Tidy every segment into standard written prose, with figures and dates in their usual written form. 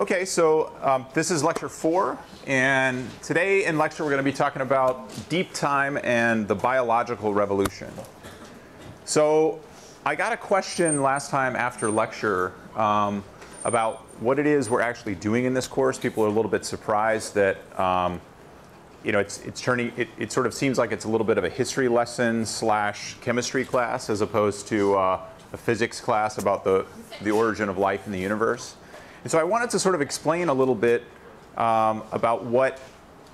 Okay, so this is lecture 4, and today in lecture we're going to be talking about deep time and the biological revolution. So I got a question last time after lecture about what it is we're actually doing in this course. People are a little bit surprised that you know, it sort of seems like it's a little bit of a history lesson slash chemistry class as opposed to a physics class about the origin of life in the universe. And so I wanted to sort of explain a little bit about what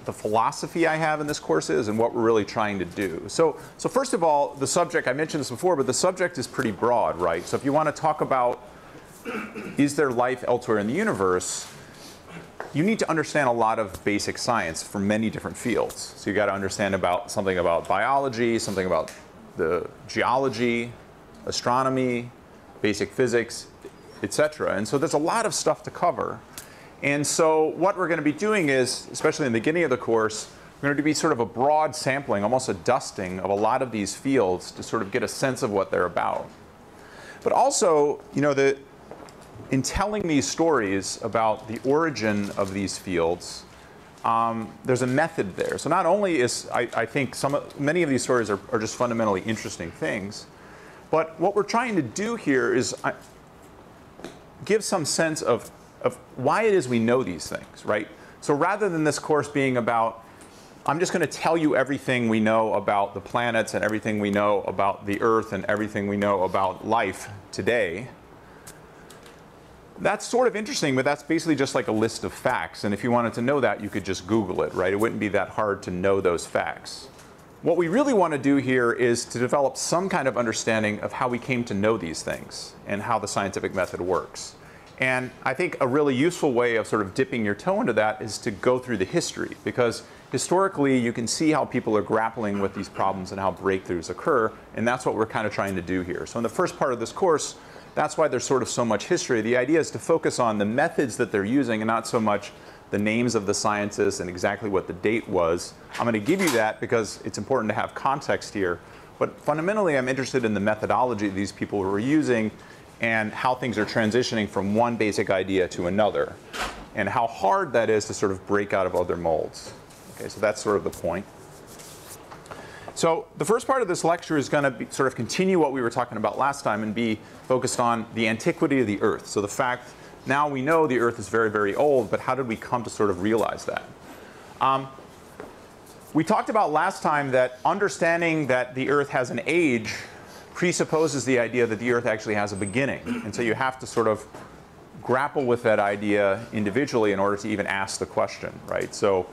the philosophy I have in this course is and what we're really trying to do. So first of all, the subject, I mentioned this before, but the subject is pretty broad, right? So if you want to talk about is there life elsewhere in the universe, you need to understand a lot of basic science from many different fields. So you've got to understand about something about biology, something about the geology, astronomy, basic physics, etc. And so there's a lot of stuff to cover. And so what we're going to be doing is, especially in the beginning of the course, we're going to be sort of a broad sampling, almost a dusting of a lot of these fields to sort of get a sense of what they're about. But also, you know, in telling these stories about the origin of these fields, there's a method there. So not only is, I think many of these stories are just fundamentally interesting things, but what we're trying to do here is give some sense of why it is we know these things, right? So rather than this course being about, I'm just going to tell you everything we know about the planets and everything we know about the Earth and everything we know about life today, that's sort of interesting, but that's basically just like a list of facts. And if you wanted to know that, you could just Google it, right? It wouldn't be that hard to know those facts. What we really want to do here is to develop some kind of understanding of how we came to know these things and how the scientific method works. And I think a really useful way of sort of dipping your toe into that is to go through the history, because historically you can see how people are grappling with these problems and how breakthroughs occur, and that's what we're kind of trying to do here. So in the first part of this course, that's why there's sort of so much history. The idea is to focus on the methods that they're using and not so much the names of the scientists and exactly what the date was. I'm going to give you that because it's important to have context here. But fundamentally, I'm interested in the methodology these people were using and how things are transitioning from one basic idea to another and how hard that is to sort of break out of other molds. Okay, so that's sort of the point. So the first part of this lecture is going to be sort of continue what we were talking about last time and be focused on the antiquity of the Earth. So the fact now we know the Earth is very, very old, but how did we come to sort of realize that? We talked about last time that understanding that the Earth has an age presupposes the idea that the Earth actually has a beginning. And so you have to sort of grapple with that idea individually in order to even ask the question, right? So,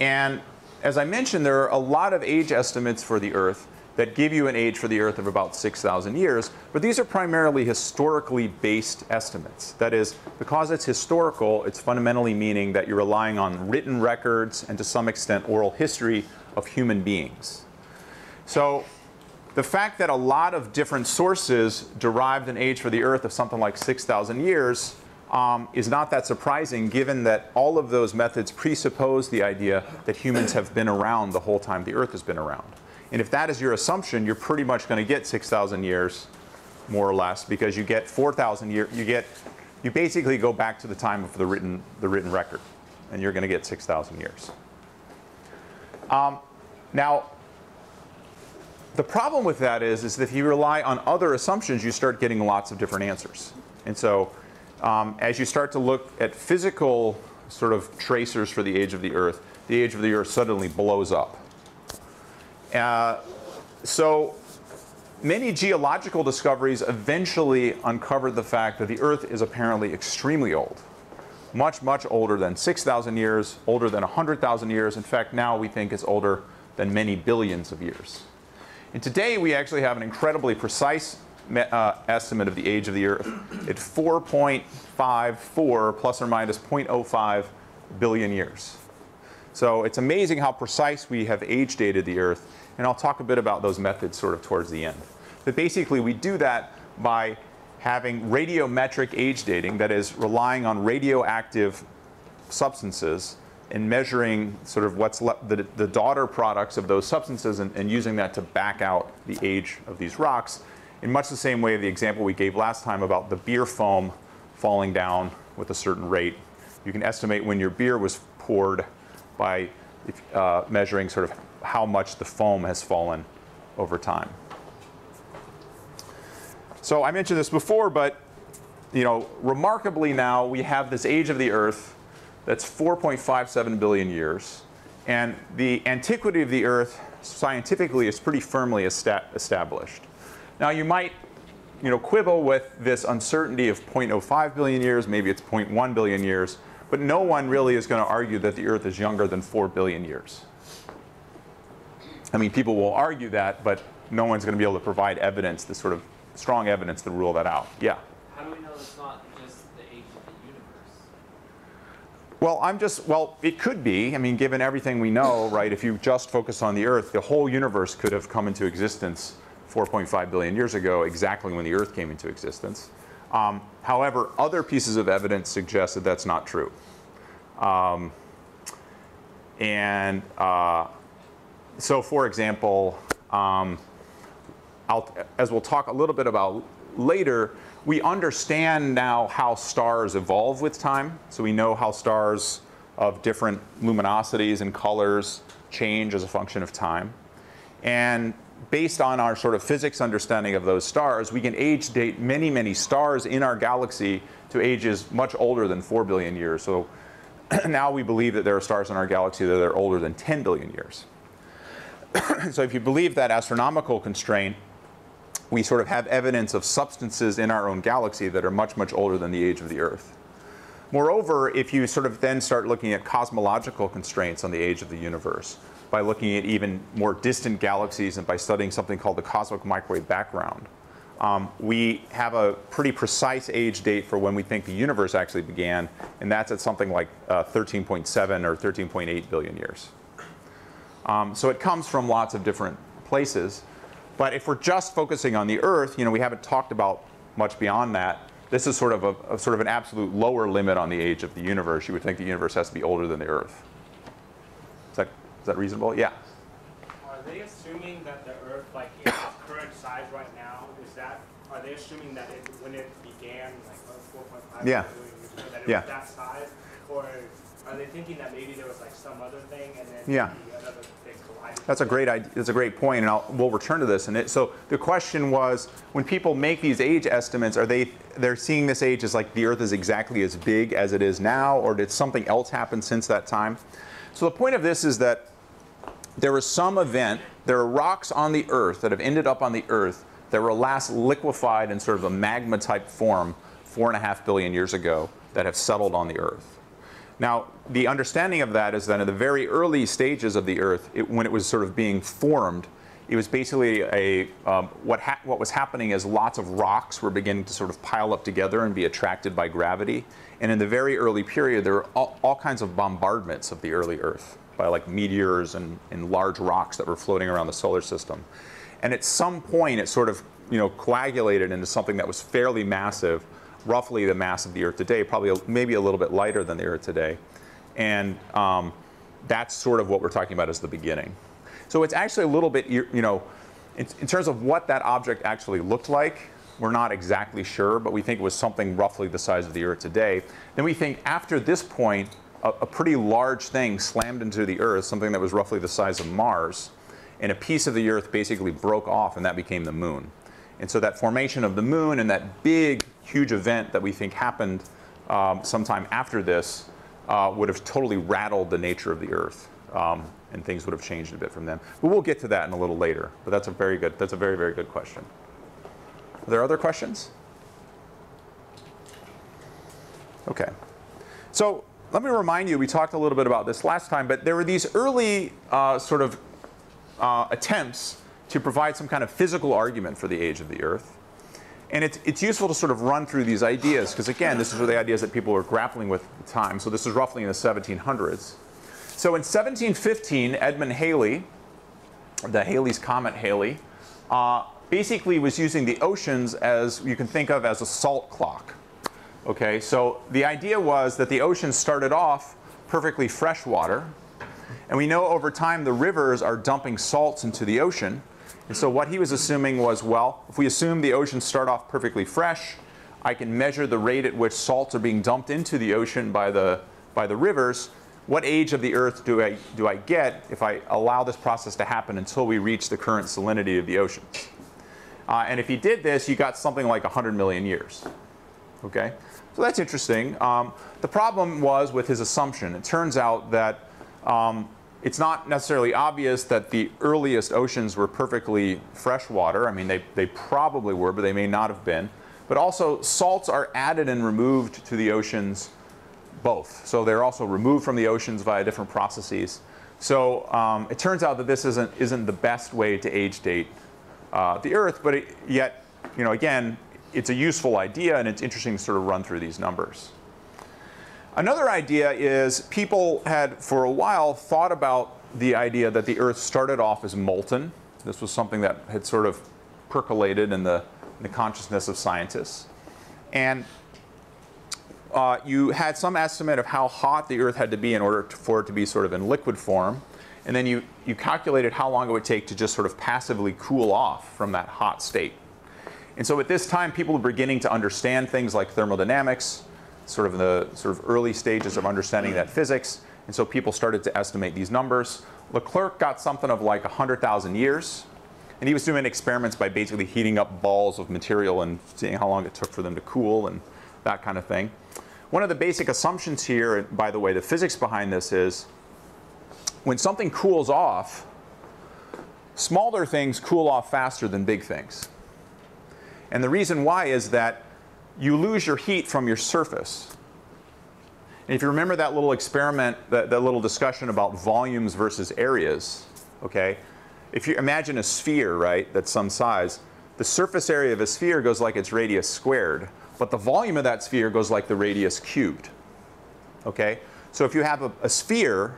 and as I mentioned, there are a lot of age estimates for the Earth that give you an age for the Earth of about 6,000 years, but these are primarily historically based estimates. That is, because it's historical, it's fundamentally meaning that you're relying on written records and to some extent oral history of human beings. So the fact that a lot of different sources derived an age for the Earth of something like 6,000 years is not that surprising, given that all of those methods presuppose the idea that humans have been around the whole time the Earth has been around. And if that is your assumption, you're pretty much going to get 6,000 years, more or less, because you get 4,000 years. You basically go back to the time of the written record, and you're going to get 6,000 years. Now, the problem with that is that if you rely on other assumptions, you start getting lots of different answers, and so. As you start to look at physical sort of tracers for the age of the Earth suddenly blows up. So many geological discoveries eventually uncovered the fact that the Earth is apparently extremely old, much, much older than 6,000 years, older than 100,000 years. In fact, now we think it's older than many billions of years. And today we actually have an incredibly precise estimate of the age of the Earth at 4.54 plus or minus 0.05 billion years. So it's amazing how precise we have age dated the Earth, and I'll talk a bit about those methods sort of towards the end. But basically we do that by having radiometric age dating, that is relying on radioactive substances and measuring sort of what's the daughter products of those substances and using that to back out the age of these rocks. In much the same way the example we gave last time about the beer foam falling down with a certain rate. You can estimate when your beer was poured by measuring sort of how much the foam has fallen over time. So I mentioned this before, but remarkably now we have this age of the Earth that's 4.57 billion years. And the antiquity of the Earth scientifically is pretty firmly established. Now you might quibble with this uncertainty of 0.05 billion years, maybe it's 0.1 billion years, but no one really is going to argue that the Earth is younger than 4 billion years. I mean, people will argue that, but no one's going to be able to provide evidence, the sort of strong evidence to rule that out. Yeah? How do we know it's not just the age of the universe? Well, it could be. I mean, given everything we know, right, if you just focus on the Earth, the whole universe could have come into existence 4.5 billion years ago, exactly when the Earth came into existence. However, other pieces of evidence suggest that that's not true. So, for example, as we'll talk a little bit about later, we understand now how stars evolve with time. So we know how stars of different luminosities and colors change as a function of time. And based on our sort of physics understanding of those stars, we can age date many, many stars in our galaxy to ages much older than 4 billion years. So now we believe that there are stars in our galaxy that are older than 10 billion years. So if you believe that astronomical constraint, we sort of have evidence of substances in our own galaxy that are much, much older than the age of the Earth. Moreover, if you sort of then start looking at cosmological constraints on the age of the universe by looking at even more distant galaxies and by studying something called the cosmic microwave background, we have a pretty precise age date for when we think the universe actually began, and that's at something like 13.7 or 13.8 billion years. So it comes from lots of different places. But if we're just focusing on the Earth, we haven't talked about much beyond that. This is sort of an absolute lower limit on the age of the universe. You would think the universe has to be older than the Earth. Is that reasonable? Yeah. Are they assuming that the Earth, like in its current size right now, are they assuming that when it began, like 4.5 yeah. billion years ago, that it was that size, or are they thinking that maybe there was like some other thing and then maybe another thing collided? That's a great idea. That's a great point, and we'll return to this. And so the question was, when people make these age estimates, they're seeing this age as like the Earth is exactly as big as it is now, or did something else happen since that time? So the point of this is that there was some event. There are rocks on the Earth that have ended up on the Earth that were last liquefied in sort of a magma-type form 4.5 billion years ago that have settled on the Earth. Now, the understanding of that is that in the very early stages of the Earth, when it was sort of being formed, it was basically what was happening is lots of rocks were beginning to sort of pile up together and be attracted by gravity. And in the very early period, there were all kinds of bombardments of the early Earth by like meteors and large rocks that were floating around the solar system. And at some point, it sort of coagulated into something that was fairly massive, roughly the mass of the Earth today, probably maybe a little bit lighter than the Earth today. And that's sort of what we're talking about as the beginning. So it's actually a little bit, in terms of what that object actually looked like, we're not exactly sure, but we think it was something roughly the size of the Earth today. Then we think after this point, a pretty large thing slammed into the Earth, something that was roughly the size of Mars, and a piece of the Earth basically broke off, and that became the Moon. And so that formation of the Moon and that big, huge event that we think happened sometime after this would have totally rattled the nature of the Earth, and things would have changed a bit from then. But we'll get to that in a little later. But that's a very, very good question. Are there other questions? Okay. So let me remind you, we talked a little bit about this last time, but there were these early attempts to provide some kind of physical argument for the age of the Earth. And it's useful to sort of run through these ideas, because again, this are the ideas that people were grappling with at the time. So this is roughly in the 1700s. So in 1715, Edmund Halley, the Halley's Comet Halley, basically was using the oceans as you can think of as a salt clock. Okay, so the idea was that the oceans started off perfectly fresh water, and we know over time the rivers are dumping salts into the ocean. And so what he was assuming was, well, if we assume the oceans start off perfectly fresh, I can measure the rate at which salts are being dumped into the ocean by the rivers. What age of the Earth do I get if I allow this process to happen until we reach the current salinity of the oceans? And if you did this, you got something like 100 million years. Okay, so that's interesting. The problem was with his assumption. It turns out that it's not necessarily obvious that the earliest oceans were perfectly freshwater. I mean, they probably were, but they may not have been. But also, salts are added and removed to the oceans both. So they're also removed from the oceans via different processes. So it turns out that this isn't the best way to age date the Earth, but yet, you know, again, it's a useful idea, and it's interesting to sort of run through these numbers. Another idea is people had, for a while, thought about the idea that the Earth started off as molten. This was something that had sort of percolated in the consciousness of scientists. And you had some estimate of how hot the Earth had to be in order for it to be sort of in liquid form. And then you calculated how long it would take to just sort of passively cool off from that hot state. And so at this time, people were beginning to understand things like thermodynamics, sort of in the sort of early stages of understanding that physics. And so people started to estimate these numbers. LeClerc got something of like 100,000 years. And he was doing experiments by basically heating up balls of material and seeing how long it took for them to cool and that kind of thing. One of the basic assumptions here, and by the way, the physics behind this is when something cools off, smaller things cool off faster than big things. And the reason why is that you lose your heat from your surface. And if you remember that little experiment, that little discussion about volumes versus areas, okay? If you imagine a sphere, right, that's some size, the surface area of a sphere goes like its radius squared, but the volume of that sphere goes like the radius cubed, okay? So if you have a sphere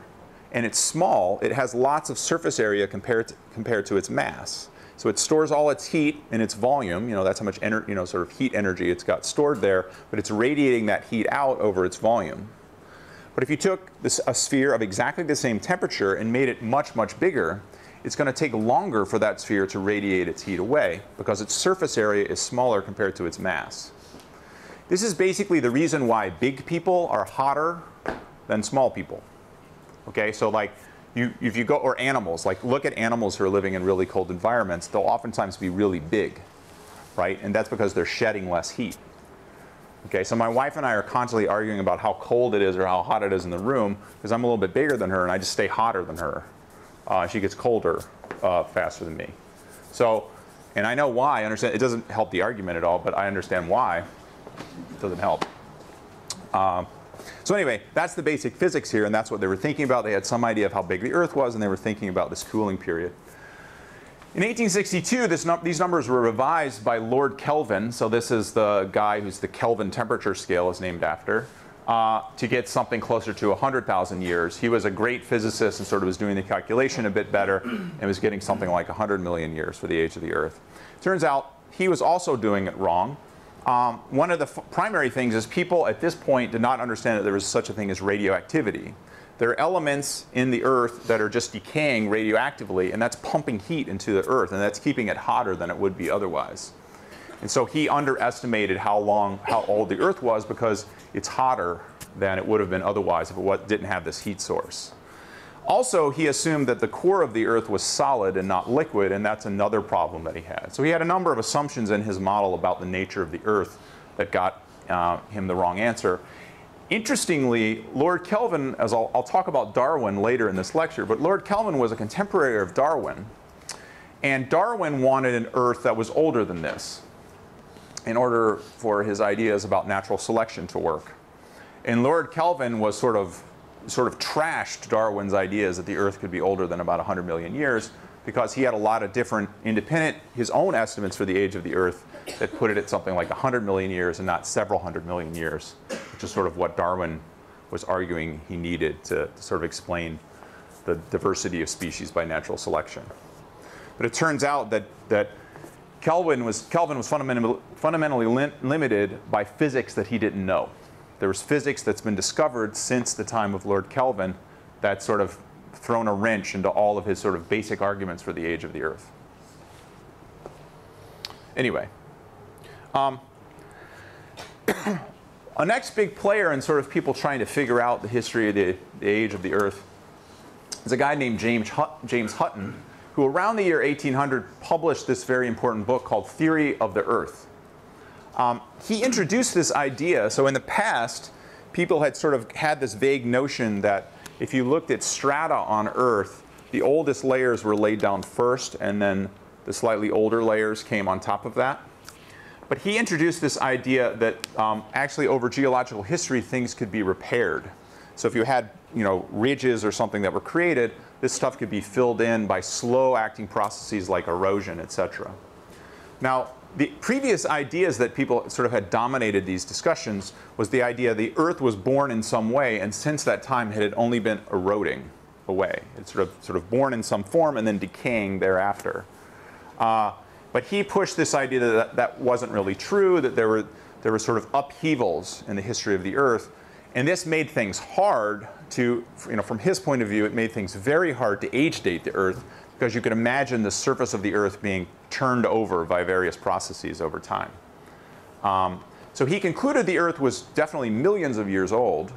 and it's small, it has lots of surface area compared to its mass. So it stores all its heat in its volume. You know, that's how much energy, you know, sort of heat energy it's got stored there. But it's radiating that heat out over its volume. But if you took a sphere of exactly the same temperature and made it much, much bigger, it's going to take longer for that sphere to radiate its heat away because its surface area is smaller compared to its mass. This is basically the reason why big people are hotter than small people. Okay, so like, if you go, or animals, like look at animals who are living in really cold environments, they'll oftentimes be really big, right? And that's because they're shedding less heat. Okay, so my wife and I are constantly arguing about how cold it is or how hot it is in the room because I'm a little bit bigger than her and I just stay hotter than her. She gets colder faster than me. So, and I know why, I understand, it doesn't help the argument at all, but I understand why it doesn't help. So anyway, that's the basic physics here, and that's what they were thinking about. They had some idea of how big the Earth was, and they were thinking about this cooling period. In 1862, these numbers were revised by Lord Kelvin. So this is the guy who's the Kelvin temperature scale is named after, to get something closer to 100,000 years. He was a great physicist and sort of was doing the calculation a bit better and was getting something like 100 million years for the age of the Earth. Turns out he was also doing it wrong. One of the primary things is people at this point did not understand that there was such a thing as radioactivity. There are elements in the Earth that are just decaying radioactively, and that's pumping heat into the Earth, and that's keeping it hotter than it would be otherwise. And so he underestimated how old the Earth was because it's hotter than it would have been otherwise if it didn't have this heat source. Also, he assumed that the core of the Earth was solid and not liquid, and that's another problem that he had. So he had a number of assumptions in his model about the nature of the Earth that got him the wrong answer. Interestingly, Lord Kelvin, as I'll talk about Darwin later in this lecture, but Lord Kelvin was a contemporary of Darwin, and Darwin wanted an Earth that was older than this in order for his ideas about natural selection to work. And Lord Kelvin was sort of trashed Darwin's ideas that the Earth could be older than about 100 million years because he had a lot of different independent, his own estimates for the age of the Earth that put it at something like 100 million years and not several hundred million years, which is sort of what Darwin was arguing he needed to sort of explain the diversity of species by natural selection. But it turns out that Kelvin was fundamentally limited by physics that he didn't know. There was physics that's been discovered since the time of Lord Kelvin that's sort of thrown a wrench into all of his sort of basic arguments for the age of the Earth. Anyway, A next big player in sort of people trying to figure out the history of the age of the Earth is a guy named James Hutton, who around the year 1800 published this very important book called Theory of the Earth. He introduced this idea. So in the past, people had sort of had this vague notion that if you looked at strata on Earth, the oldest layers were laid down first, and then the slightly older layers came on top of that. But he introduced this idea that actually over geological history, things could be repaired. So if you had, you know, ridges or something that were created, this stuff could be filled in by slow-acting processes like erosion, etc. Now, the previous ideas that people sort of had dominated these discussions was the idea the Earth was born in some way, and since that time it had only been eroding away. It's sort of born in some form and then decaying thereafter. But he pushed this idea that that wasn't really true, that there were sort of upheavals in the history of the Earth. And this made things hard to, you know, from his point of view, it made things very hard to age date the Earth, because you could imagine the surface of the Earth being turned over by various processes over time. So he concluded the Earth was definitely millions of years old,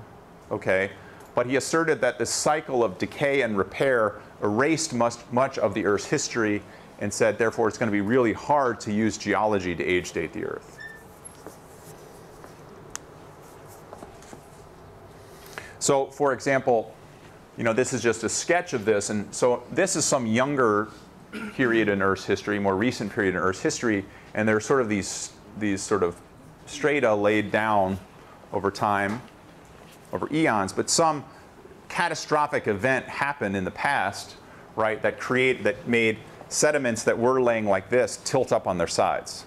okay, but he asserted that the cycle of decay and repair erased much of the Earth's history, and said, therefore, it's going to be really hard to use geology to age date the Earth. So, for example, you know, this is just a sketch of this. And so this is some younger period in Earth's history, more recent period in Earth's history. And there are sort of these sort of strata laid down over time, over eons. But some catastrophic event happened in the past, right, that made sediments that were laying like this tilt up on their sides.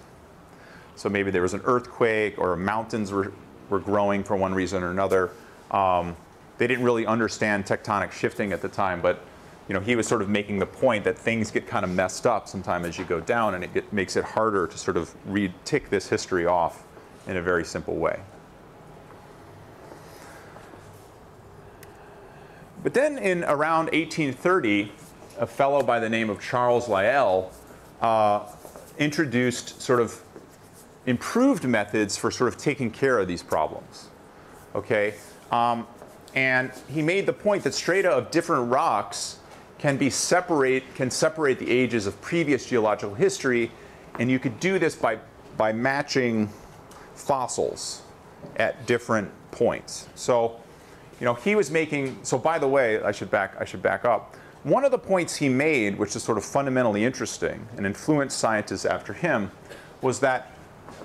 So maybe there was an earthquake, or mountains were growing for one reason or another. They didn't really understand tectonic shifting at the time, but you know, he was sort of making the point that things get kind of messed up sometimes as you go down, and it makes it harder to sort of tick this history off in a very simple way. But then in around 1830, a fellow by the name of Charles Lyell introduced sort of improved methods for sort of taking care of these problems. Okay, and he made the point that strata of different rocks can separate the ages of previous geological history, and you could do this by matching fossils at different points. So, you know, he was making. So, by the way, I should back up. One of the points he made, which is sort of fundamentally interesting and influenced scientists after him, was that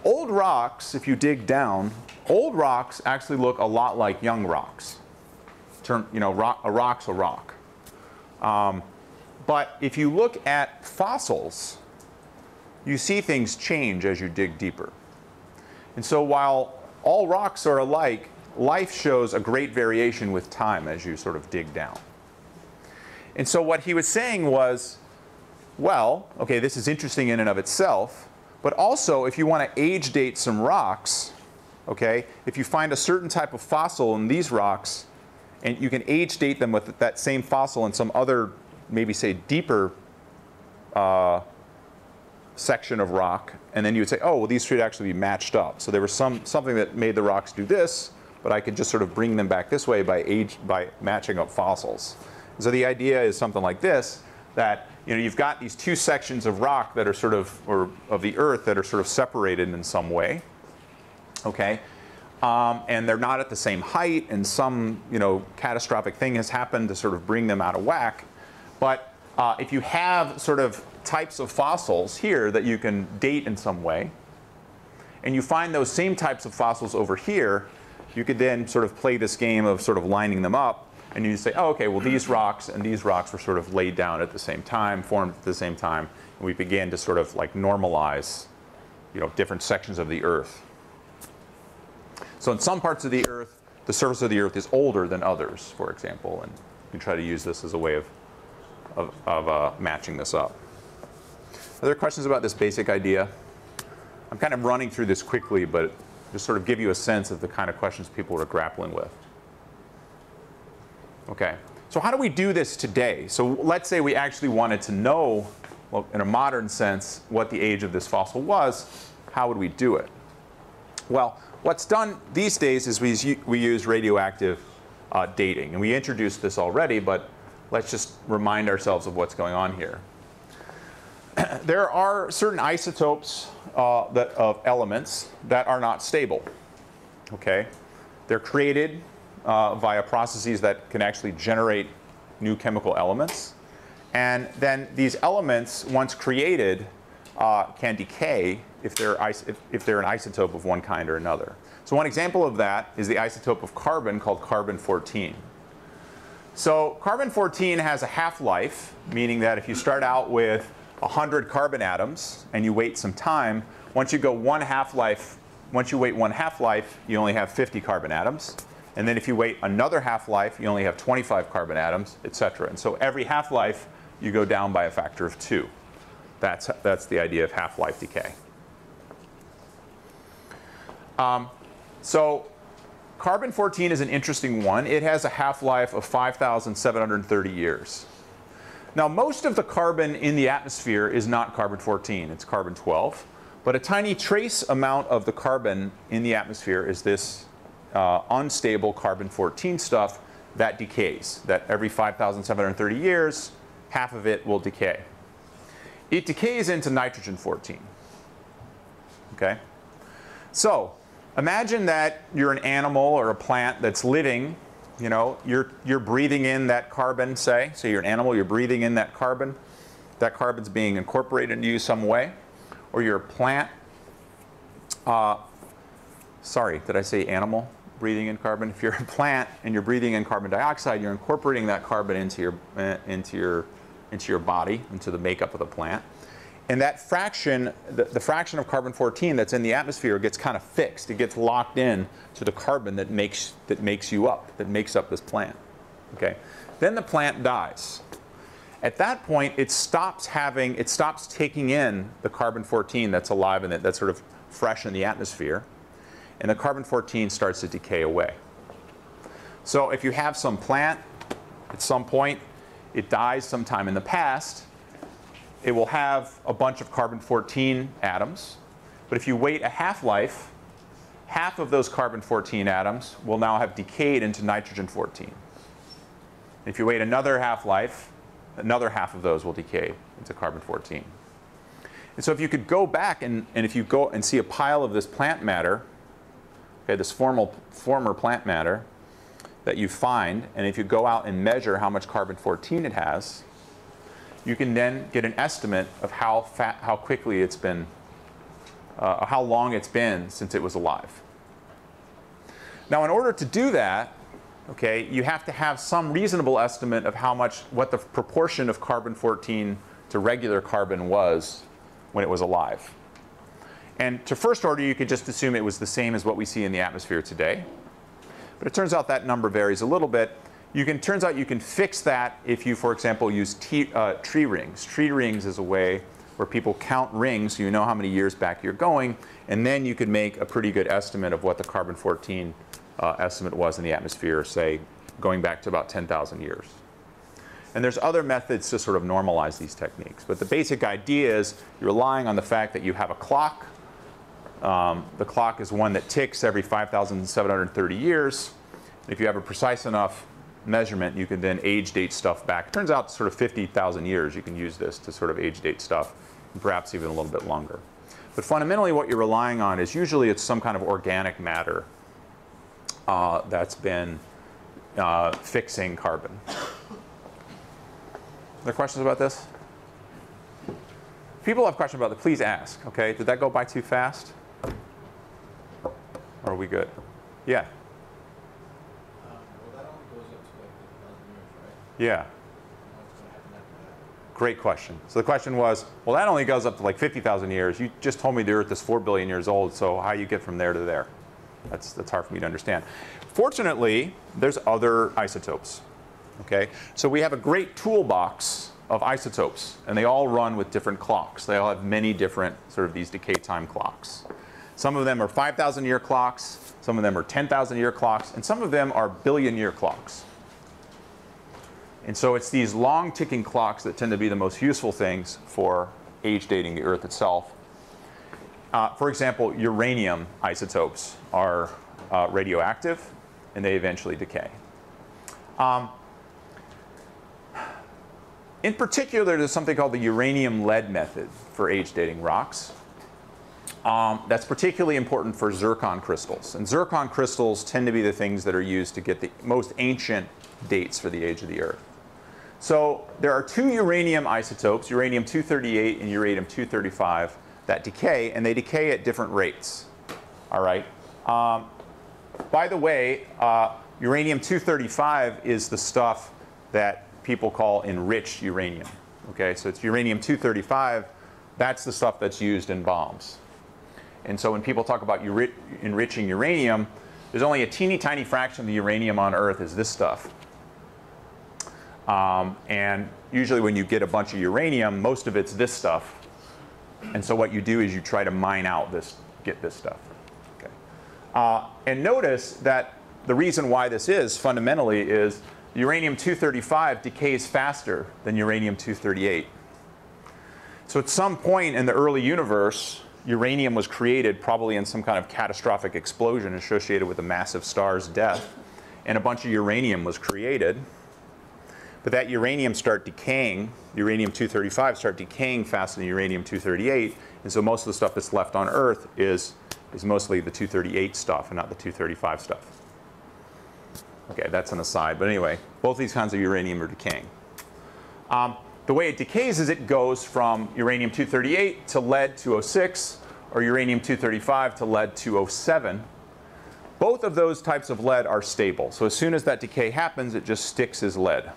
old rocks, if you dig down, old rocks actually look a lot like young rocks. You know, a rock's a rock. But if you look at fossils, you see things change as you dig deeper. And so while all rocks are alike, life shows a great variation with time as you sort of dig down. And so what he was saying was, well, okay, this is interesting in and of itself, but also if you want to age date some rocks, okay, if you find a certain type of fossil in these rocks, and you can age date them with that same fossil in some other, maybe say deeper section of rock, and then you would say, oh, well, these should actually be matched up. So there was something that made the rocks do this, but I could just sort of bring them back this way by matching up fossils. So the idea is something like this, that you know, you've got these two sections of rock that are sort of, or of the Earth, that are sort of separated in some way, okay? And they're not at the same height, and some, you know, catastrophic thing has happened to sort of bring them out of whack. But if you have sort of types of fossils here that you can date in some way, and you find those same types of fossils over here, you could then sort of play this game of sort of lining them up. And you say, oh, okay, well, these rocks and these rocks were sort of laid down at the same time, formed at the same time, and we began to sort of like normalize, you know, different sections of the Earth. So in some parts of the Earth, the surface of the Earth is older than others, for example, and you can try to use this as a way of matching this up. Are there questions about this basic idea? I'm kind of running through this quickly, but just sort of give you a sense of the kind of questions people were grappling with. Okay, so how do we do this today? So let's say we actually wanted to know, well, in a modern sense, what the age of this fossil was. How would we do it? Well, what's done these days is we use radioactive dating. And we introduced this already, but let's just remind ourselves of what's going on here. There are certain isotopes of elements that are not stable. Okay? They're created via processes that can actually generate new chemical elements. And then these elements, once created, can decay if they're an isotope of one kind or another. So one example of that is the isotope of carbon called carbon-14. So carbon-14 has a half-life, meaning that if you start out with 100 carbon atoms and you wait some time, once you wait one half-life, you only have 50 carbon atoms. And then if you wait another half-life, you only have 25 carbon atoms, etc. And so every half-life, you go down by a factor of 2. That's the idea of half-life decay. So carbon-14 is an interesting one. It has a half-life of 5,730 years. Now, most of the carbon in the atmosphere is not carbon-14. It's carbon-12. But a tiny trace amount of the carbon in the atmosphere is this unstable carbon-14 stuff that decays, that every 5,730 years, half of it will decay. It decays into nitrogen-14. Okay? So imagine that you're an animal or a plant that's living. You know, you're breathing in that carbon, say. So you're an animal, you're breathing in that carbon. That carbon's being incorporated into you some way. Or you're a plant. Sorry, did I say animal breathing in carbon? If you're a plant and you're breathing in carbon dioxide, you're incorporating that carbon into your body, into the makeup of the plant. And that fraction, the fraction of carbon-14 that's in the atmosphere gets kind of fixed. It gets locked in to the carbon that makes you up, that makes up this plant. Okay? Then the plant dies. At that point, it stops taking in the carbon-14 that's alive and that's sort of fresh in the atmosphere. And the carbon-14 starts to decay away. So if you have some plant, at some point, it dies sometime in the past, it will have a bunch of carbon-14 atoms. But if you wait a half-life, half of those carbon-14 atoms will now have decayed into nitrogen-14. If you wait another half-life, another half of those will decay into carbon-14. And so if you could go back and if you go and see a pile of this plant matter, okay, this former plant matter that you find, and if you go out and measure how much carbon-14 it has, you can then get an estimate of how quickly it's been, how long it's been since it was alive. Now, in order to do that, okay, you have to have some reasonable estimate of what the proportion of carbon-14 to regular carbon was when it was alive. And to first order, you could just assume it was the same as what we see in the atmosphere today. But it turns out that number varies a little bit. Turns out you can fix that if you, for example, use tree rings. Tree rings is a way where people count rings so you know how many years back you're going. And then you can make a pretty good estimate of what the carbon-14 estimate was in the atmosphere, say, going back to about 10,000 years. And there's other methods to sort of normalize these techniques. But the basic idea is you're relying on the fact that you have a clock. The clock is one that ticks every 5,730 years. If you have a precise enough measurement, you can then age date stuff back. It turns out sort of 50,000 years you can use this to sort of age date stuff, and perhaps even a little bit longer. But fundamentally what you're relying on is usually it's some kind of organic matter that's been fixing carbon. Are there questions about this? If people have questions about it, please ask. Okay, did that go by too fast? Or are we good? Yeah. Yeah. Great question. So the question was, well, that only goes up to like 50,000 years. You just told me the Earth is 4 billion years old, so how do you get from there to there? That's hard for me to understand. Fortunately, there's other isotopes. Okay? So we have a great toolbox of isotopes, and they all run with different clocks. They all have many different sort of these decay time clocks. Some of them are 5,000 year clocks, some of them are 10,000 year clocks, and some of them are billion year clocks. And so it's these long ticking clocks that tend to be the most useful things for age dating the Earth itself. For example, uranium isotopes are radioactive, and they eventually decay. In particular, there's something called the uranium-lead method for age dating rocks. That's particularly important for zircon crystals. And zircon crystals tend to be the things that are used to get the most ancient dates for the age of the Earth. So there are two uranium isotopes, uranium-238 and uranium-235, that decay, and they decay at different rates. All right. By the way, uranium-235 is the stuff that people call enriched uranium. Okay, so it's uranium-235. That's the stuff that's used in bombs. And so when people talk about enriching uranium, there's only a teeny tiny fraction of the uranium on Earth is this stuff. And usually when you get a bunch of uranium, most of it's this stuff. And so what you do is you try to mine out this, get this stuff. Okay. And notice that the reason why this is fundamentally is uranium-235 decays faster than uranium-238. So at some point in the early universe, uranium was created probably in some kind of catastrophic explosion associated with a massive star's death. And a bunch of uranium was created. But that uranium started decaying, uranium-235 started decaying faster than uranium-238. And so most of the stuff that's left on Earth is mostly the 238 stuff and not the 235 stuff. Okay, that's an aside, but anyway, both these kinds of uranium are decaying. The way it decays is it goes from uranium-238 to lead-206 or uranium-235 to lead-207. Both of those types of lead are stable. So as soon as that decay happens, it just sticks as lead.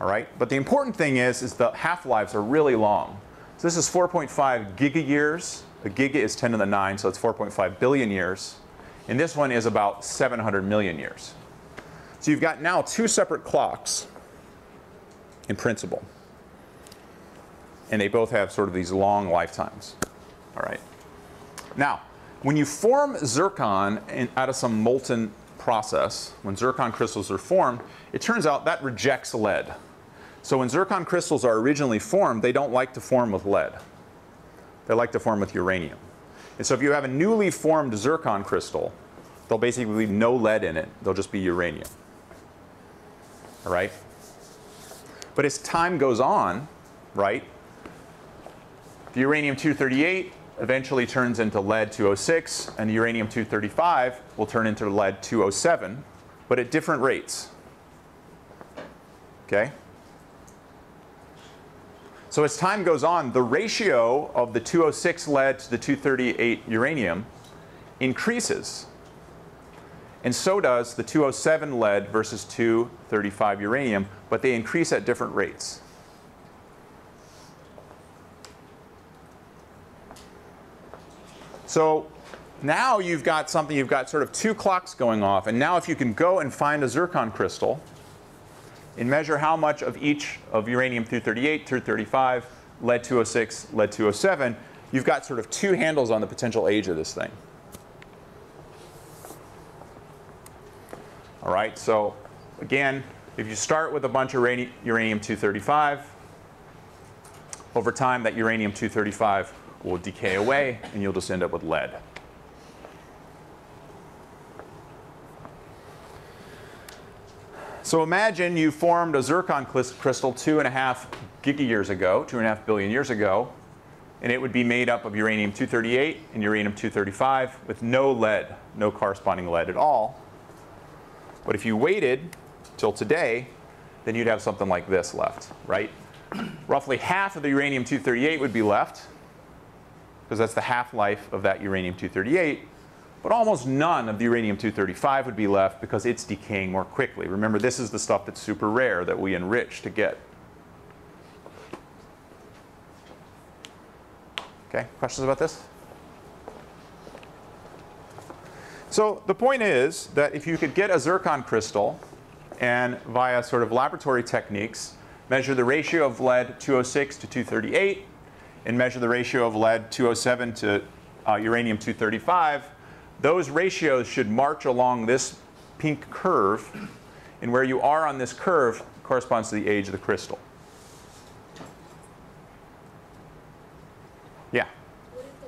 All right, but the important thing is the half-lives are really long. So this is 4.5 gigayears. A giga is 10 to the 9, so it's 4.5 billion years. And this one is about 700 million years. So you've got now two separate clocks in principle. And they both have sort of these long lifetimes. All right. Now, when you form zircon out of some molten process, when zircon crystals are formed, it turns out that rejects lead. So when zircon crystals are originally formed, they don't like to form with lead. They like to form with uranium. And so if you have a newly formed zircon crystal, there'll basically leave no lead in it. There'll just be uranium. All right? But as time goes on, right, the uranium-238 eventually turns into lead-206, and the uranium-235 will turn into lead-207, but at different rates. Okay? So as time goes on, the ratio of the 206 lead to the 238 uranium increases. And so does the 207 lead versus 235 uranium, but they increase at different rates. So now you've got something, you've got sort of two clocks going off. And now if you can go and find a zircon crystal, and measure how much of each of uranium-238, 235, lead-206, lead-207, you've got sort of two handles on the potential age of this thing. All right, so again, if you start with a bunch of uranium-235, over time that uranium-235 will decay away, and you'll just end up with lead. So imagine you formed a zircon crystal 2.5 gigayears ago, 2.5 billion years ago, and it would be made up of uranium-238 and uranium-235 with no lead, no corresponding lead at all. But if you waited till today, then you'd have something like this left, right? Roughly half of the uranium-238 would be left, because that's the half-life of that uranium-238. But almost none of the uranium-235 would be left because it's decaying more quickly. Remember, this is the stuff that's super rare that we enrich to get. Okay, questions about this? So the point is that if you could get a zircon crystal and via sort of laboratory techniques measure the ratio of lead 206 to 238 and measure the ratio of lead 207 to uranium-235, those ratios should march along this pink curve. And where you are on this curve corresponds to the age of the crystal. Yeah? What if the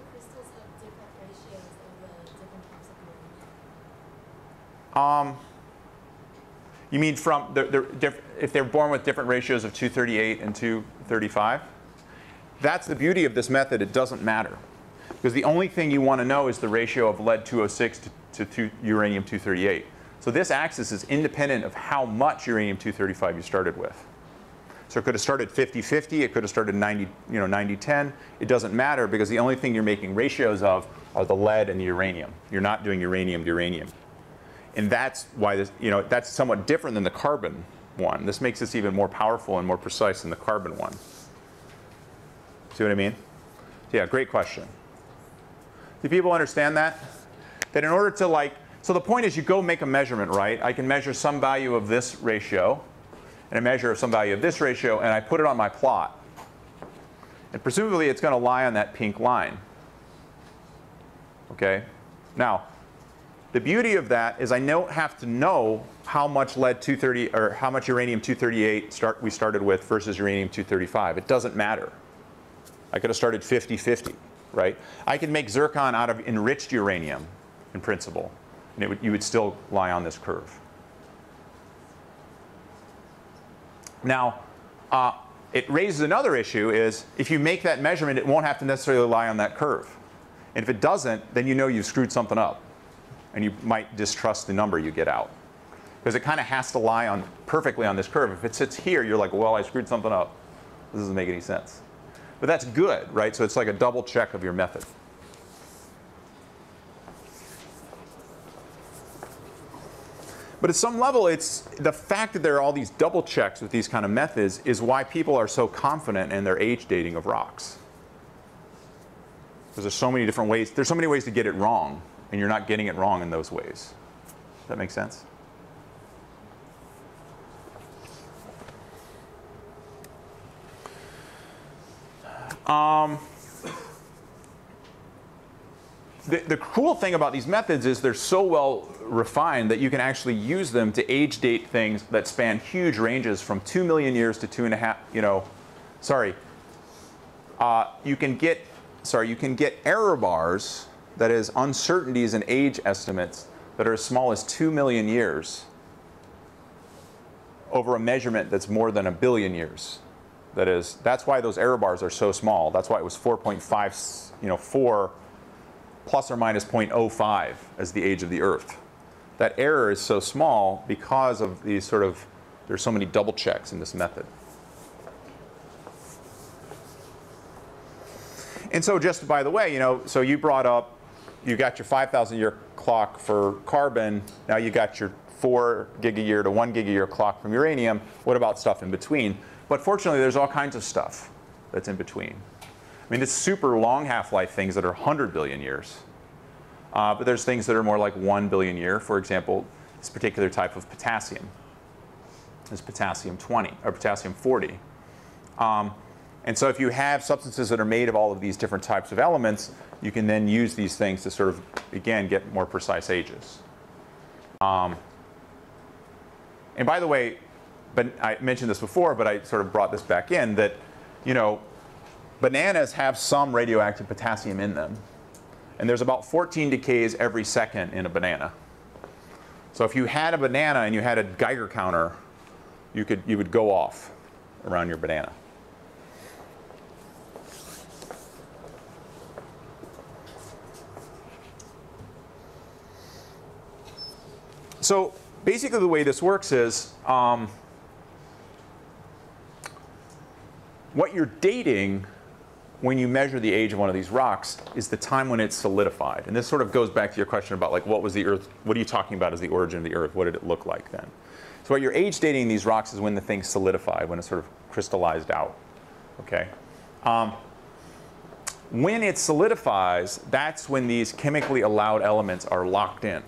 You mean from if they're born with different ratios of 238 and 235? That's the beauty of this method. It doesn't matter. Because the only thing you want to know is the ratio of lead 206 to uranium 238. So this axis is independent of how much uranium 235 you started with. So it could have started 50-50. It could have started 90-10. It doesn't matter because the only thing you're making ratios of are the lead and the uranium. You're not doing uranium to uranium. And that's why this, you know, that's somewhat different than the carbon one. This makes this even more powerful and more precise than the carbon one. See what I mean? Yeah, great question. Do people understand that? That in order to like, so the point is you go make a measurement, right? I can measure some value of this ratio and a measure of some value of this ratio, and I put it on my plot. And presumably it's going to lie on that pink line. Okay? Now, the beauty of that is I don't have to know how much lead 230 or how much uranium 238 we started with versus uranium 235. It doesn't matter. I could have started 50-50, right? I can make zircon out of enriched uranium in principle, and you would still lie on this curve. Now, it raises another issue is if you make that measurement, it won't have to necessarily lie on that curve. And if it doesn't, then you know you've screwed something up. And you might distrust the number you get out. Because it kind of has to lie on perfectly on this curve. If it sits here, you're like, well, I screwed something up. This doesn't make any sense. But that's good, right? So it's like a double check of your method. But at some level, it's the fact that there are all these double checks with these kind of methods is why people are so confident in their age dating of rocks. Because there's so many different ways. There's so many ways to get it wrong. And you're not getting it wrong in those ways. Does that make sense? The cool thing about these methods is they're so well refined that you can actually use them to age date things that span huge ranges from 2 million years to 2.5. You know, sorry. You can get error bars. That is, uncertainties in age estimates that are as small as 2 million years over a measurement that's more than 1 billion years. That is, that's why those error bars are so small. That's why it was 4.5, you know, 4 plus or minus 0.05 as the age of the Earth. That error is so small because of these sort of, there's so many double checks in this method. And so just by the way, you know, so you brought up, you got your 5,000 year clock for carbon. Now you got your 4 giga year to 1 giga year clock from uranium. What about stuff in between? But fortunately, there's all kinds of stuff that's in between. I mean, it's super long half-life things that are 100 billion years. But there's things that are more like 1 billion year. For example, this particular type of potassium is potassium 20 or potassium 40. And so if you have substances that are made of all of these different types of elements, you can then use these things to sort of, again, get more precise ages. And by the way, but I mentioned this before, but I sort of brought this back in, that, you know, bananas have some radioactive potassium in them. And there's about 14 decays every second in a banana. So if you had a banana and you had a Geiger counter, you would go off around your banana. So basically the way this works is what you're dating when you measure the age of one of these rocks is the time when it's solidified. And this sort of goes back to your question about like what was the Earth, what are you talking about as the origin of the Earth? What did it look like then? So what you're age dating these rocks is when the thing solidified, when it sort of crystallized out. Okay. When it solidifies, that's when these chemically allowed elements are locked in.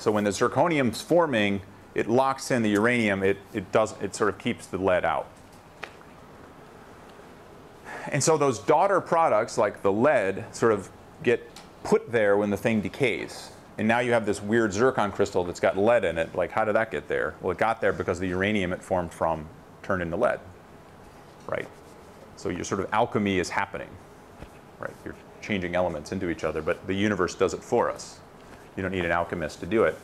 So when the zirconium's forming, it locks in the uranium. It sort of keeps the lead out. And so those daughter products, like the lead, sort of get put there when the thing decays. And now you have this weird zircon crystal that's got lead in it. Like, how did that get there? Well, it got there because the uranium it formed from turned into lead, right? So your sort of alchemy is happening, right? You're changing elements into each other, but the universe does it for us. You don't need an alchemist to do it.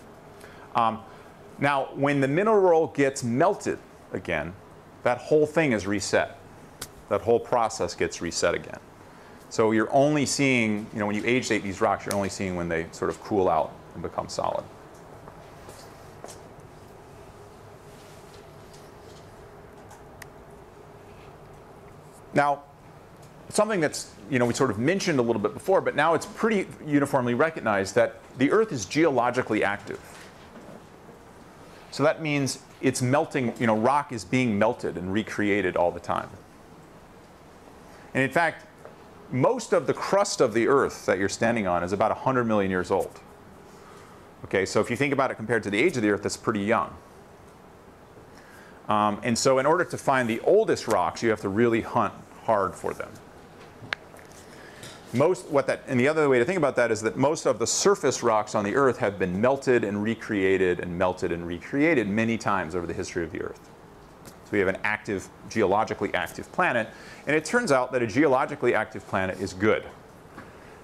Now, when the mineral gets melted again, that whole thing is reset. That whole process gets reset again. So you're only seeing, you know, when you age date these rocks, you're only seeing when they sort of cool out and become solid. Now, something that's, you know, we sort of mentioned a little bit before, but now it's pretty uniformly recognized that the Earth is geologically active. So that means it's melting, you know, rock is being melted and recreated all the time. And in fact, most of the crust of the Earth that you're standing on is about 100 million years old. Okay, so if you think about it compared to the age of the Earth, that's pretty young. And so in order to find the oldest rocks, you have to really hunt hard for them. And the other way to think about that is that most of the surface rocks on the Earth have been melted and recreated and melted and recreated many times over the history of the Earth. So we have an active, geologically active planet. And it turns out that a geologically active planet is good.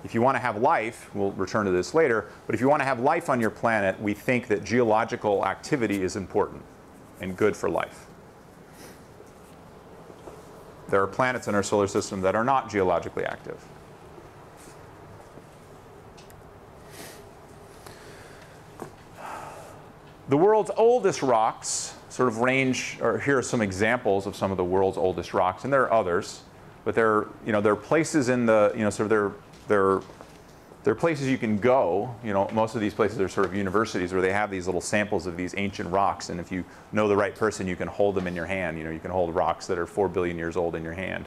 If you want to have life, we'll return to this later, but if you want to have life on your planet, we think that geological activity is important and good for life. There are planets in our solar system that are not geologically active. The world's oldest rocks sort of range, or here are some examples of some of the world's oldest rocks, and there are others, but there are places in the, there are places you can go. You know, most of these places are sort of universities where they have these little samples of these ancient rocks, and if you know the right person, you can hold them in your hand. You know, you can hold rocks that are 4 billion years old in your hand.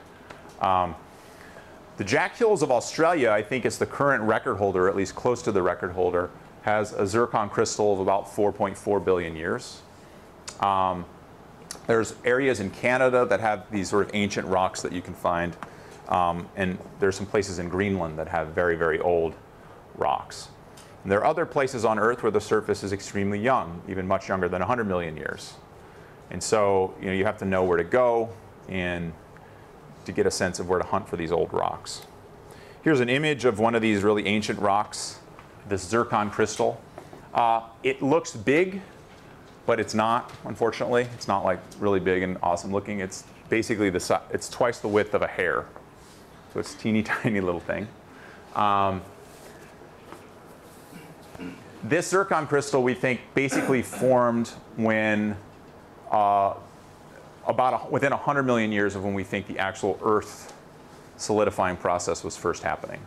The Jack Hills of Australia, I think, is the current record holder, or at least close to the record holder, has a zircon crystal of about 4.4 billion years. There's areas in Canada that have these sort of ancient rocks that you can find. And there's some places in Greenland that have very, very old rocks. And there are other places on Earth where the surface is extremely young, even much younger than 100 million years. And so, you know, you have to know where to go and to get a sense of where to hunt for these old rocks. Here's an image of one of these really ancient rocks, this zircon crystal. It looks big, but it's not, unfortunately. It's not like really big and awesome looking. It's basically the size, it's twice the width of a hair. So it's a teeny tiny little thing. This zircon crystal, we think, basically formed when within 100 million years of when we think the actual Earth solidifying process was first happening.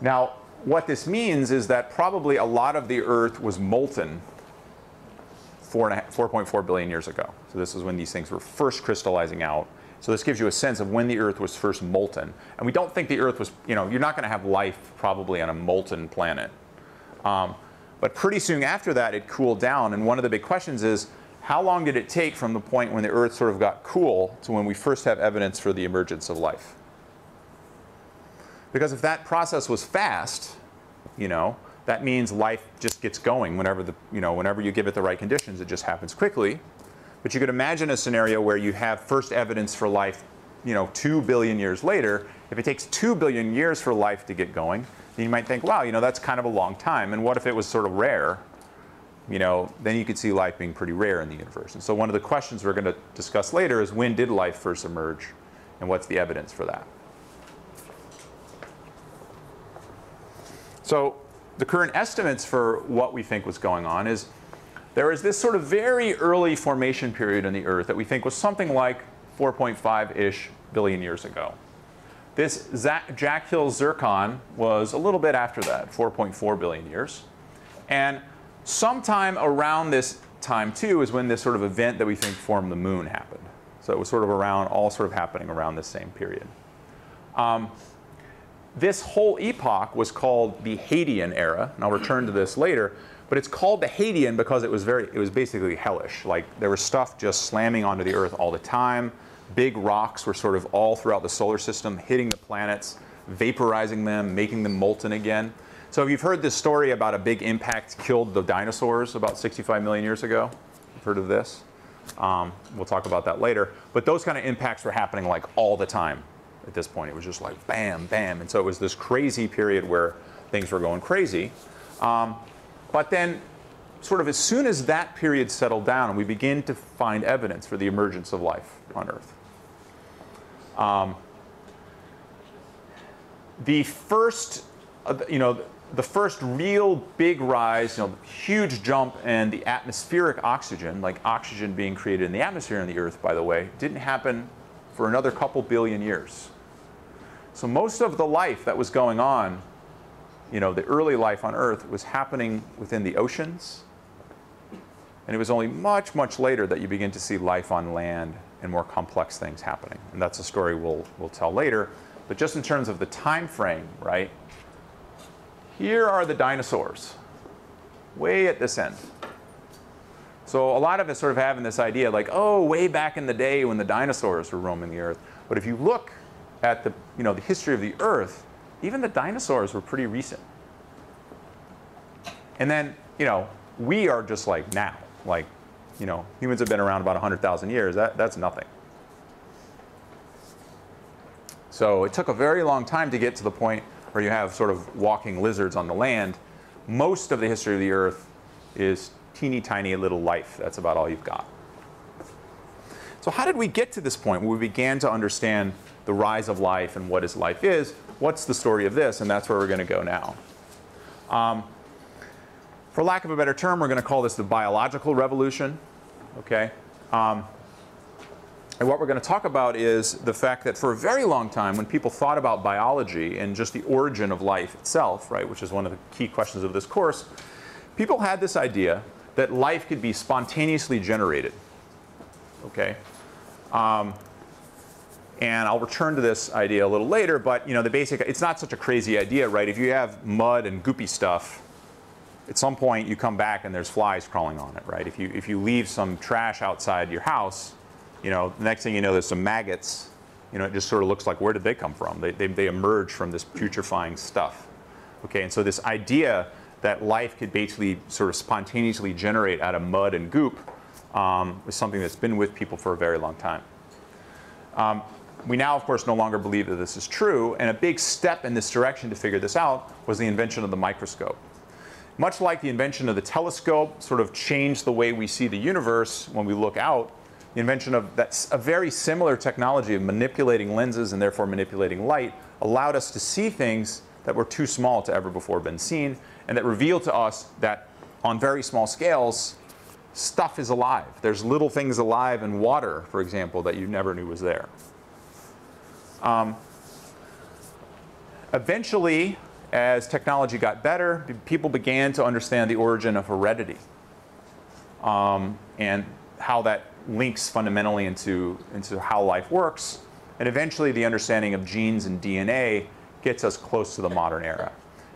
Now, what this means is that probably a lot of the Earth was molten 4.4 billion years ago. So this is when these things were first crystallizing out. So this gives you a sense of when the Earth was first molten. And we don't think the Earth was, you know, you're not going to have life probably on a molten planet. But pretty soon after that, it cooled down. And one of the big questions is, how long did it take from the point when the Earth sort of got cool to when we first have evidence for the emergence of life? Because if that process was fast, you know, that means life just gets going whenever the, you know, whenever you give it the right conditions, it just happens quickly. But you could imagine a scenario where you have first evidence for life, you know, 2 billion years later. If it takes 2 billion years for life to get going, then you might think, wow, you know, that's kind of a long time. And what if it was sort of rare? You know, then you could see life being pretty rare in the universe. And so one of the questions we're going to discuss later is, when did life first emerge, and what's the evidence for that? So the current estimates for what we think was going on is, there is this sort of very early formation period in the Earth that we think was something like 4.5-ish billion years ago. This Jack Hills zircon was a little bit after that, 4.4 billion years. And sometime around this time, too, is when this sort of event that we think formed the moon happened. So it was sort of around, all sort of happening around this same period. This whole epoch was called the Hadean era, and I'll return to this later. But it's called the Hadean because it was basically hellish. Like, there was stuff just slamming onto the Earth all the time. Big rocks were sort of all throughout the solar system, hitting the planets, vaporizing them, making them molten again. So if you've heard this story about a big impact killed the dinosaurs about 65 million years ago, you've heard of this. We'll talk about that later. But those kind of impacts were happening like all the time at this point. It was just like bam, bam. And so it was this crazy period where things were going crazy. But then sort of as soon as that period settled down, we begin to find evidence for the emergence of life on Earth. The first, the first real big rise, huge jump in the atmospheric oxygen, like oxygen being created in the atmosphere on the Earth, by the way, didn't happen for another couple billion years. So most of the life that was going on, the early life on Earth was happening within the oceans. And it was only much, much later that you begin to see life on land and more complex things happening. And that's a story we'll tell later. But just in terms of the time frame, right? Here are the dinosaurs, way at this end. So a lot of us sort of having this idea like, oh, way back in the day when the dinosaurs were roaming the Earth. But if you look at the, the history of the Earth, even the dinosaurs were pretty recent. And then, we are just like now. Like, humans have been around about 100,000 years. That's nothing. So it took a very long time to get to the point where you have sort of walking lizards on the land. Most of the history of the Earth is teeny tiny little life. That's about all you've got. So how did we get to this point where we began to understand the rise of life and what life is? What's the story of this? And that's where we're going to go now. For lack of a better term, we're going to call this the biological revolution. Okay? And what we're going to talk about is the fact that for a very long time, when people thought about biology and just the origin of life itself, right, which is one of the key questions of this course, people had this idea that life could be spontaneously generated. Okay, and I'll return to this idea a little later, but the basic—it's not such a crazy idea, right? If you have mud and goopy stuff, at some point you come back and there's flies crawling on it, right? If you leave some trash outside your house, the next thing you know, there's some maggots. It just sort of looks like, where did they come from? They emerge from this putrefying stuff. Okay, and so this idea that life could basically sort of spontaneously generate out of mud and goop is something that's been with people for a very long time. We now, of course, no longer believe that this is true. And a big step in this direction to figure this out was the invention of the microscope. Much like the invention of the telescope sort of changed the way we see the universe when we look out, the invention of that's a very similar technology of manipulating lenses and therefore manipulating light allowed us to see things that were too small to ever before been seen, and that revealed to us that on very small scales, stuff is alive. There's little things alive in water, for example, that you never knew was there. Eventually, as technology got better, people began to understand the origin of heredity and how that links fundamentally into how life works. And eventually, the understanding of genes and DNA gets us close to the modern era.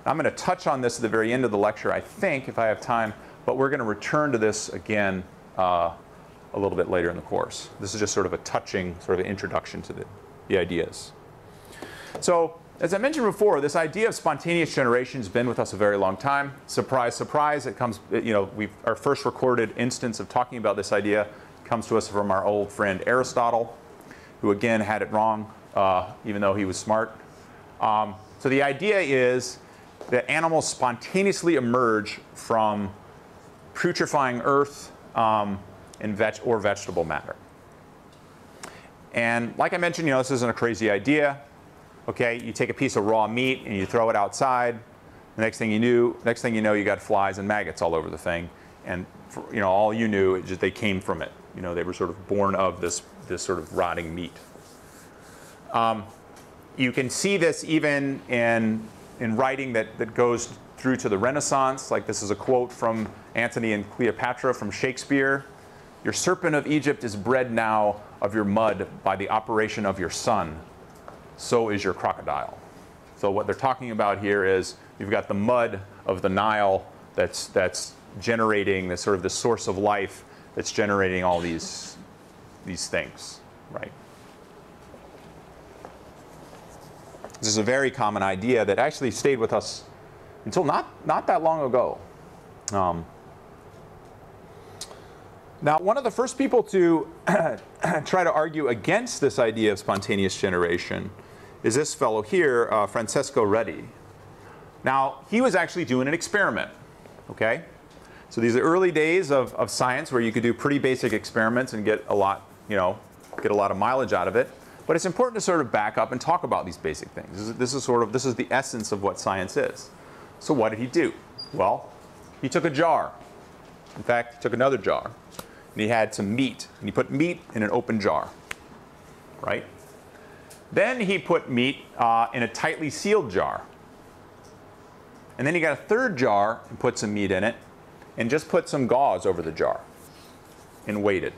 I'm going to touch on this at the very end of the lecture, I think, if I have time. But we're going to return to this again a little bit later in the course. This is just sort of a touching, sort of introduction to the ideas. So as I mentioned before, this idea of spontaneous generation has been with us a very long time. Surprise, surprise, it comes, our first recorded instance of talking about this idea comes to us from our old friend Aristotle, who again had it wrong, even though he was smart. So the idea is that animals spontaneously emerge from putrefying earth and vegetable matter. And like I mentioned, this isn't a crazy idea. Okay, you take a piece of raw meat and you throw it outside. The next thing you know, you got flies and maggots all over the thing. And all you knew is that they came from it. They were sort of born of this sort of rotting meat. You can see this even in writing that goes through to the Renaissance. Like, this is a quote from Antony and Cleopatra from Shakespeare. Your serpent of Egypt is bred now of your mud by the operation of your sun. So is your crocodile. So what they're talking about here is you've got the mud of the Nile that's generating this sort of the source of life that's generating all these things, right? This is a very common idea that actually stayed with us until not that long ago. Now, one of the first people to try to argue against this idea of spontaneous generation is this fellow here, Francesco Redi. Now, he was actually doing an experiment, okay? So these are early days of science where you could do pretty basic experiments and get a lot, you know, get a lot of mileage out of it. But it's important to sort of back up and talk about these basic things. This is the essence of what science is. So what did he do? Well, he took a jar. In fact, he took another jar. And he had some meat. And he put meat in an open jar, right? Then he put meat in a tightly sealed jar. And then he got a third jar and put some meat in it and just put some gauze over the jar and waited.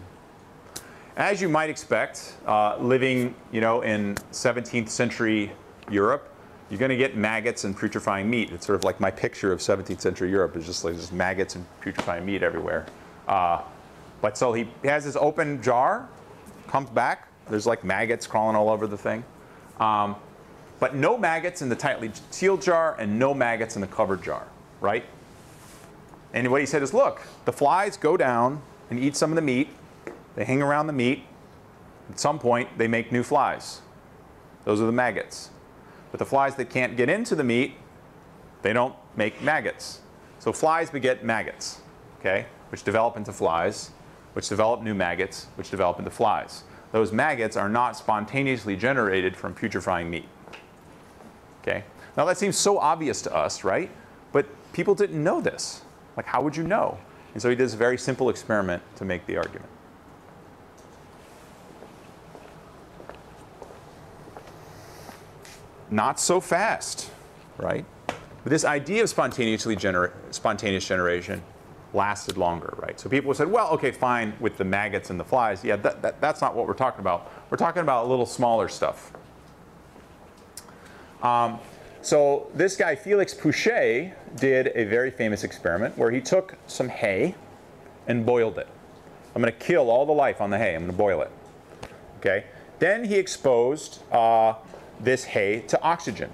As you might expect, living, you know, in 17th century Europe, you're going to get maggots and putrefying meat. It's sort of like my picture of 17th century Europe is just like just maggots and putrefying meat everywhere. But so he has this open jar, comes back. There's like maggots crawling all over the thing. But no maggots in the tightly sealed jar and no maggots in the covered jar, right? And what he said is, look, the flies go down and eat some of the meat. They hang around the meat. At some point, they make new flies. Those are the maggots. But the flies that can't get into the meat, they don't make maggots. So flies beget maggots, okay, which develop into flies, which develop new maggots, which develop into flies. Those maggots are not spontaneously generated from putrefying meat, okay? Now, that seems so obvious to us, right? But people didn't know this. Like, how would you know? And so he did this very simple experiment to make the argument. Not so fast, right? But this idea of spontaneous generation lasted longer, right? So people said, well, okay, fine with the maggots and the flies. Yeah, that's not what we're talking about. We're talking about a little smaller stuff. So this guy, Felix Pouchet, did a very famous experiment where he took some hay and boiled it. I'm going to kill all the life on the hay. I'm going to boil it, okay? Then he exposed this hay to oxygen.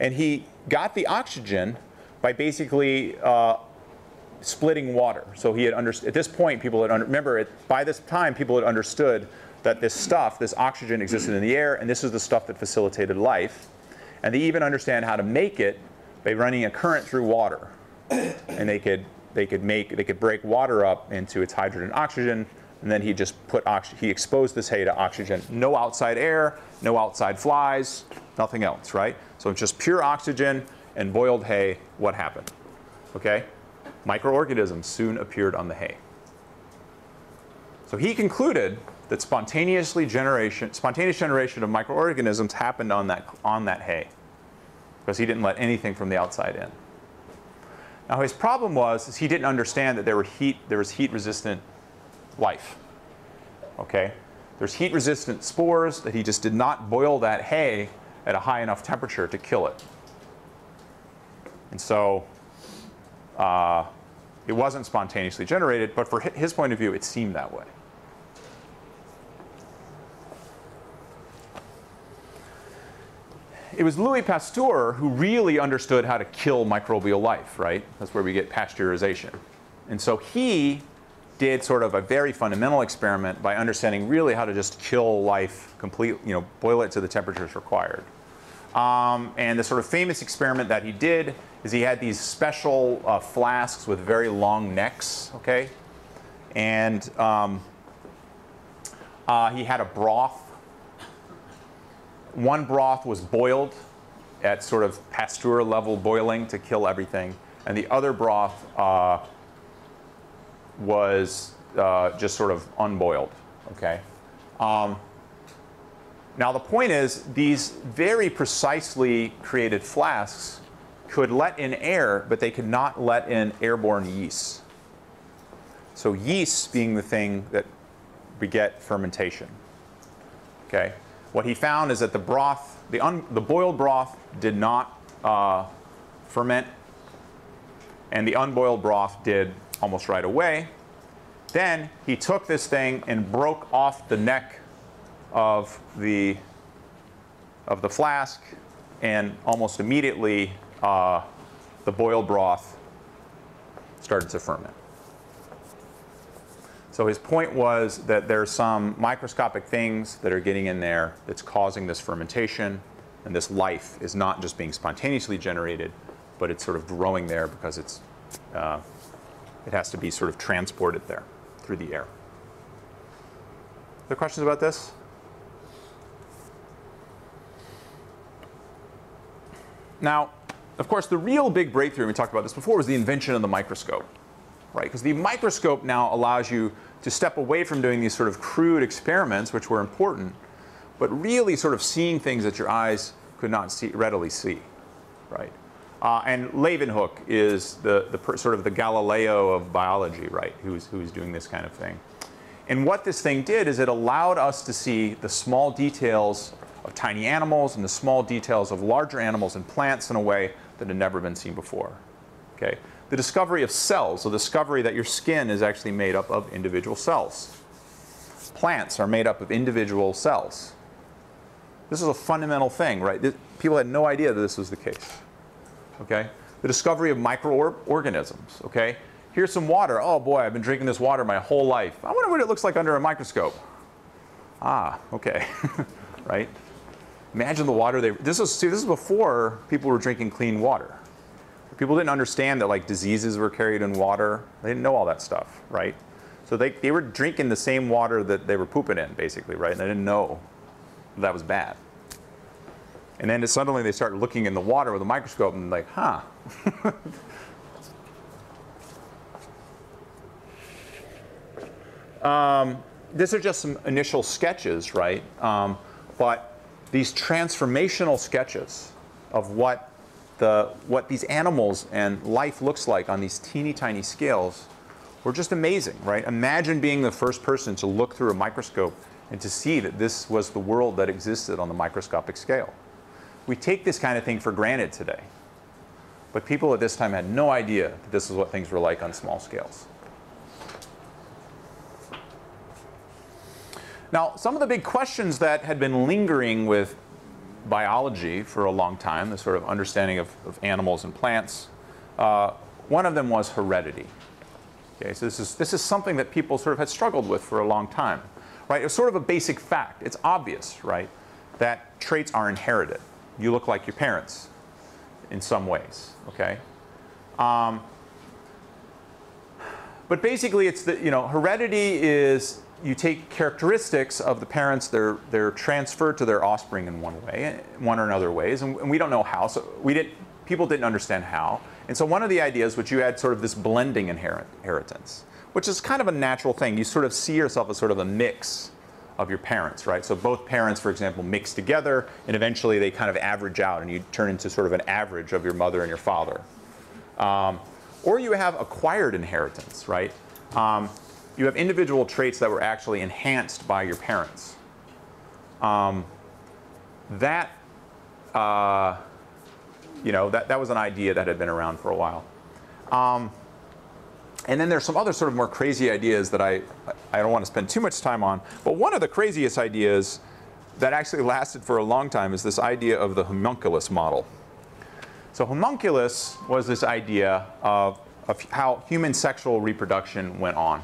And he got the oxygen by basically splitting water. So he had at this point, people had by this time, people had understood that this stuff, this oxygen, existed in the air, and this is the stuff that facilitated life. And they even understand how to make it by running a current through water. And they could break water up into its hydrogen and oxygen. And then he just he exposed this hay to oxygen. No outside air, no outside flies, nothing else, right? So it's just pure oxygen and boiled hay. What happened? Okay? Microorganisms soon appeared on the hay. So he concluded that spontaneous generation of microorganisms happened on that hay, because he didn't let anything from the outside in. Now his problem was he didn't understand that there was heat-resistant life, okay? There's heat-resistant spores that he just did not boil that hay at a high enough temperature to kill it. And so it wasn't spontaneously generated, but for his point of view, it seemed that way. It was Louis Pasteur who really understood how to kill microbial life, right? That's where we get pasteurization. And so he did sort of a very fundamental experiment by understanding really how to just kill life completely, you know, boil it to the temperatures required. And the sort of famous experiment that he did is he had these special flasks with very long necks, okay? And he had a broth. One broth was boiled at sort of Pasteur level boiling to kill everything, and the other broth was just sort of unboiled, okay? Now the point is, these very precisely created flasks could let in air, but they could not let in airborne yeast. So yeast being the thing that beget fermentation, okay? What he found is that the broth, the boiled broth did not ferment, and the unboiled broth did almost right away. Then he took this thing and broke off the neck of the flask, and almost immediately the boiled broth started to ferment. So his point was that there's some microscopic things that are getting in there that's causing this fermentation, and this life is not just being spontaneously generated, but it's sort of growing there because it's, it has to be sort of transported there through the air. Other questions about this? Now, of course, the real big breakthrough, we talked about this before, was the invention of the microscope, right? Because the microscope now allows you to step away from doing these sort of crude experiments, which were important, but really sort of seeing things that your eyes could not see, readily see, right? And Leeuwenhoek is the Galileo of biology, right, who's doing this kind of thing. And what this thing did is it allowed us to see the small details of tiny animals and the small details of larger animals and plants in a way that had never been seen before. Okay? The discovery of cells, the discovery that your skin is actually made up of individual cells. Plants are made up of individual cells. This is a fundamental thing, right? People had no idea that this was the case. Okay? The discovery of microorganisms. Okay? Here's some water. Oh boy, I've been drinking this water my whole life. I wonder what it looks like under a microscope. Ah, okay. Right? Imagine the water they... This is before people were drinking clean water. People didn't understand that like diseases were carried in water. They didn't know all that stuff, right? So they were drinking the same water that they were pooping in, basically, right? And they didn't know that was bad. And then suddenly they start looking in the water with a microscope and like, huh. These are just some initial sketches, right? But these transformational sketches of what these animals and life looks like on these teeny tiny scales were just amazing, right? Imagine being the first person to look through a microscope and to see that this was the world that existed on the microscopic scale. We take this kind of thing for granted today, but people at this time had no idea that this is what things were like on small scales. Now, some of the big questions that had been lingering with biology for a long time, the sort of understanding of animals and plants, one of them was heredity. Okay, so this is something that people sort of had struggled with for a long time, right? It's sort of a basic fact. It's obvious, right, that traits are inherited. You look like your parents in some ways, okay? But basically, it's the, you know, heredity is you take characteristics of the parents, they're transferred to their offspring in one way, one or another ways, and we don't know how, so people didn't understand how. And so one of the ideas which you had sort of this blending inheritance, which is kind of a natural thing. You sort of see yourself as sort of a mix of your parents, right? So both parents, for example, mix together, and eventually they kind of average out, and you turn into sort of an average of your mother and your father. Or you have acquired inheritance, right? You have individual traits that were actually enhanced by your parents. That was an idea that had been around for a while. And then there's some other sort of more crazy ideas that I don't want to spend too much time on. But one of the craziest ideas that actually lasted for a long time is this idea of the homunculus model. So homunculus was this idea of how human sexual reproduction went on.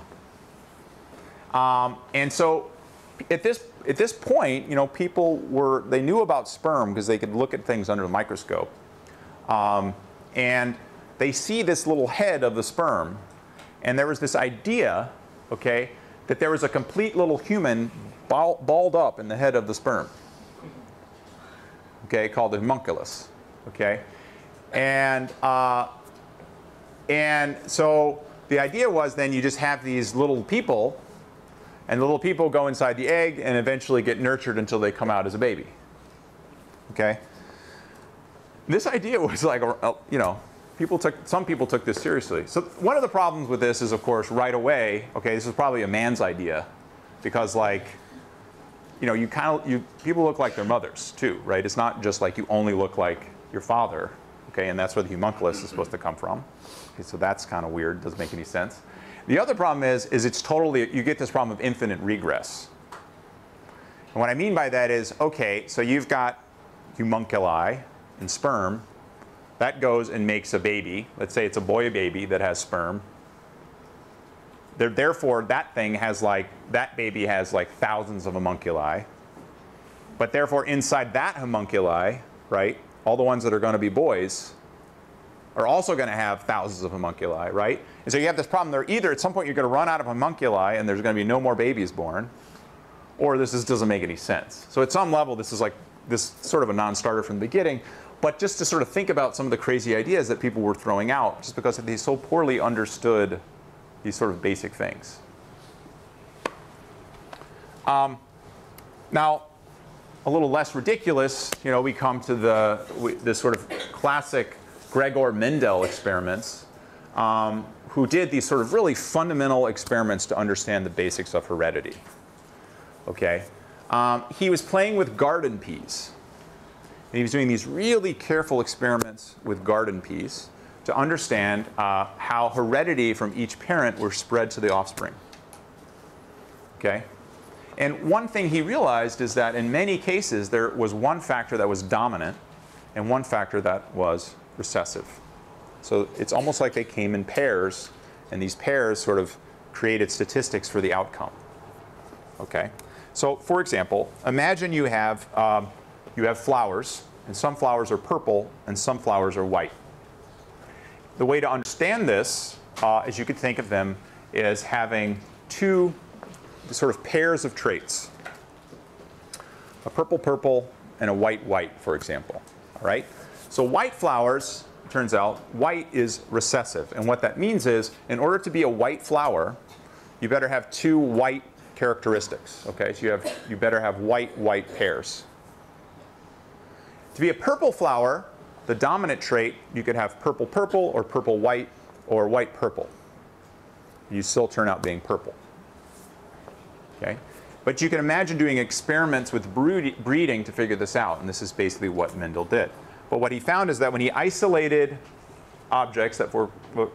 And so at this point, you know, people were, they knew about sperm because they could look at things under the microscope. And they see this little head of the sperm. And there was this idea, okay, that there was a complete little human balled up in the head of the sperm, okay, called the homunculus, okay? And so the idea was then you just have these little people, and the little people go inside the egg and eventually get nurtured until they come out as a baby. Okay? This idea was like, you know, some people took this seriously. So one of the problems with this is, of course, right away, okay, this is probably a man's idea because, like, you know, people look like their mothers too, right? It's not just like you only look like your father, okay? And that's where the homunculus is supposed to come from. Okay, so that's kind of weird, doesn't make any sense. The other problem is it's totally, you get this problem of infinite regress. And what I mean by that is, okay, so you've got homunculi and sperm. That goes and makes a baby. Let's say it's a boy baby that has sperm. Therefore, that thing has like, that baby has like thousands of homunculi. But therefore, inside that homunculi, right, all the ones that are going to be boys are also going to have thousands of homunculi, right? And so you have this problem. There either at some point you're going to run out of homunculi and there's going to be no more babies born, or this just doesn't make any sense. So at some level, this is like this sort of a non-starter from the beginning. But just to sort of think about some of the crazy ideas that people were throwing out, just because they so poorly understood these sort of basic things. Now, a little less ridiculous, you know, we come to the sort of classic Gregor Mendel experiments, who did these sort of really fundamental experiments to understand the basics of heredity. Okay, he was playing with garden peas. And he was doing these really careful experiments with garden peas to understand how heredity from each parent were spread to the offspring. Okay? And one thing he realized is that in many cases there was one factor that was dominant and one factor that was recessive. So it's almost like they came in pairs, and these pairs sort of created statistics for the outcome. Okay? So for example, imagine you have flowers, and some flowers are purple, and some flowers are white. The way to understand this, as you could think of them, is having two sort of pairs of traits, a purple-purple and a white-white, for example. All right? So white flowers, it turns out, white is recessive. And what that means is, in order to be a white flower, you better have two white characteristics. Okay? So you better have white-white pairs. To be a purple flower, the dominant trait, you could have purple-purple or purple-white or white-purple. You still turn out being purple. Okay? But you can imagine doing experiments with breeding to figure this out, and this is basically what Mendel did. But what he found is that when he isolated objects that were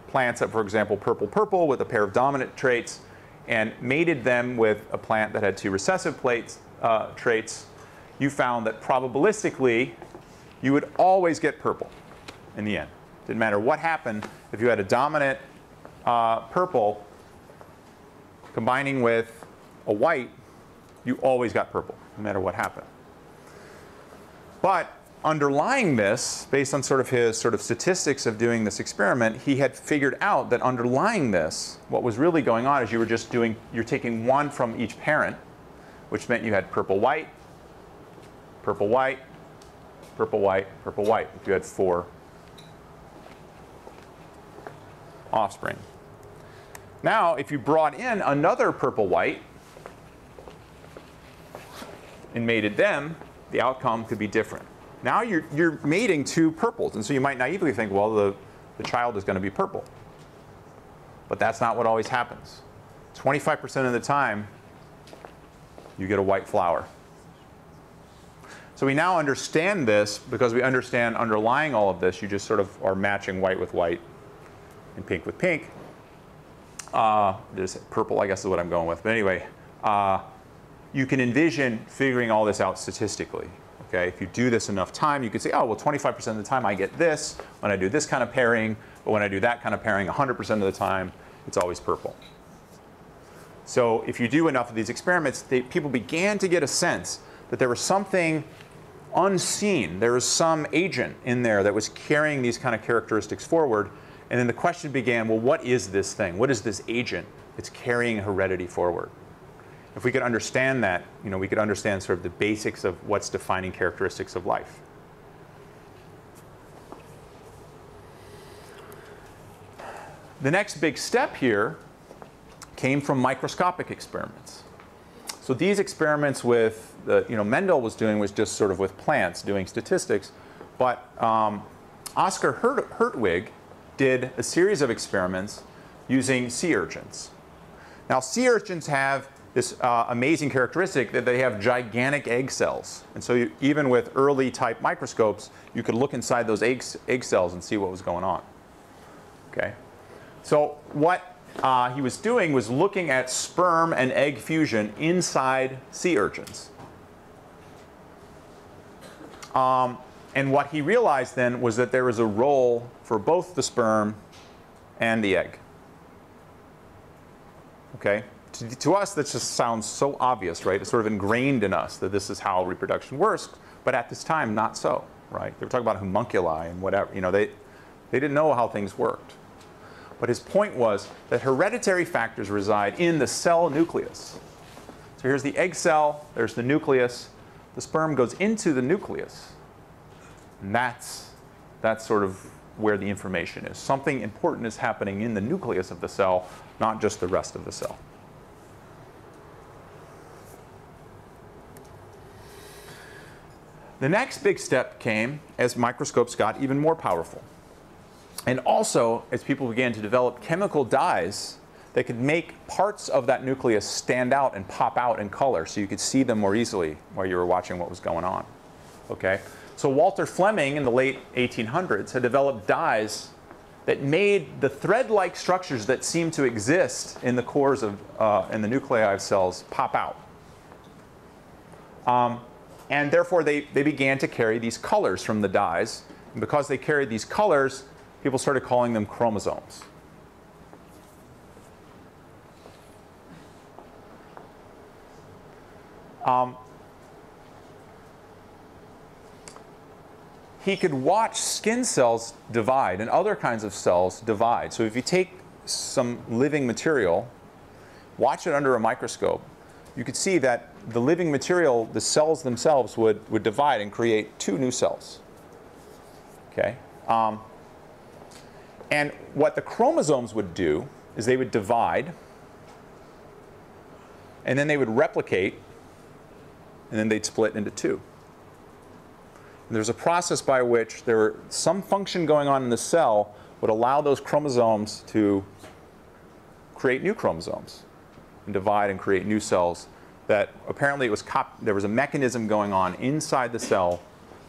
plants that, for example, purple-purple with a pair of dominant traits and mated them with a plant that had two recessive traits, you found that probabilistically you would always get purple in the end. Didn't matter what happened, if you had a dominant purple combining with a white, you always got purple, no matter what happened. But underlying this, based on sort of his sort of statistics of doing this experiment, he had figured out that underlying this, what was really going on is you were just doing, you're taking one from each parent, which meant you had purple-white, purple-white, purple-white, purple-white, if you had four offspring. Now, if you brought in another purple-white and mated them, the outcome could be different. Now you're mating two purples, and so you might naively think, well, the child is going to be purple. But that's not what always happens. 25% of the time, you get a white flower. So we now understand this because we understand underlying all of this. You just sort of are matching white with white and pink with pink. There's purple, I guess, is what I'm going with. But anyway, you can envision figuring all this out statistically. Okay? If you do this enough time, you could say, oh, well, 25% of the time I get this when I do this kind of pairing. But when I do that kind of pairing, 100% of the time, it's always purple. So if you do enough of these experiments, people began to get a sense that there was something unseen. There was some agent in there that was carrying these kind of characteristics forward. And then the question began, well, what is this thing? What is this agent that's carrying heredity forward? If we could understand that, you know, we could understand sort of the basics of what's defining characteristics of life. The next big step here came from microscopic experiments. So these experiments with, you know, Mendel was doing was just sort of with plants, doing statistics. But Oscar Hertwig did a series of experiments using sea urchins. Now, sea urchins have this amazing characteristic that they have gigantic egg cells. And so you, even with early type microscopes, you could look inside those egg cells and see what was going on. Okay. So what he was doing was looking at sperm and egg fusion inside sea urchins. And what he realized then was that there was a role for both the sperm and the egg. Okay? To us, that just sounds so obvious, right? It's sort of ingrained in us that this is how reproduction works, but at this time, not so, right? They were talking about homunculi and whatever. You know, they didn't know how things worked. But his point was that hereditary factors reside in the cell nucleus. So here's the egg cell, there's the nucleus. The sperm goes into the nucleus. And that's sort of where the information is. Something important is happening in the nucleus of the cell, not just the rest of the cell. The next big step came as microscopes got even more powerful. And also as people began to develop chemical dyes that could make parts of that nucleus stand out and pop out in color so you could see them more easily while you were watching what was going on. Okay? So Walter Fleming in the late 1800s had developed dyes that made the thread-like structures that seemed to exist in the cores of in the nuclei of cells pop out. And therefore, they began to carry these colors from the dyes. And because they carried these colors, people started calling them chromosomes. He could watch skin cells divide and other kinds of cells divide. So if you take some living material, watch it under a microscope, you could see that the living material, the cells themselves, would divide and create two new cells. Okay? And what the chromosomes would do is they would divide, and then they would replicate, and then they'd split into two. And there's a process by which there were some function going on in the cell would allow those chromosomes to create new chromosomes and divide and create new cells. That apparently it was there was a mechanism going on inside the cell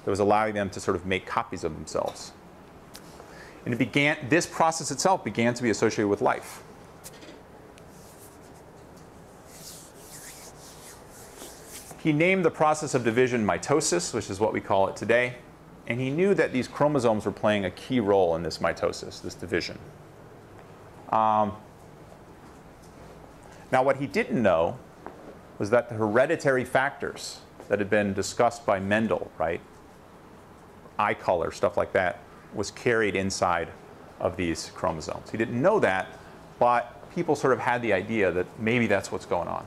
that was allowing them to sort of make copies of themselves. And it began, this process itself began to be associated with life. He named the process of division mitosis, which is what we call it today. And he knew that these chromosomes were playing a key role in this mitosis, this division. Now what he didn't know was that the hereditary factors that had been discussed by Mendel, right, eye color, stuff like that, was carried inside of these chromosomes. He didn't know that, but people sort of had the idea that maybe that's what's going on.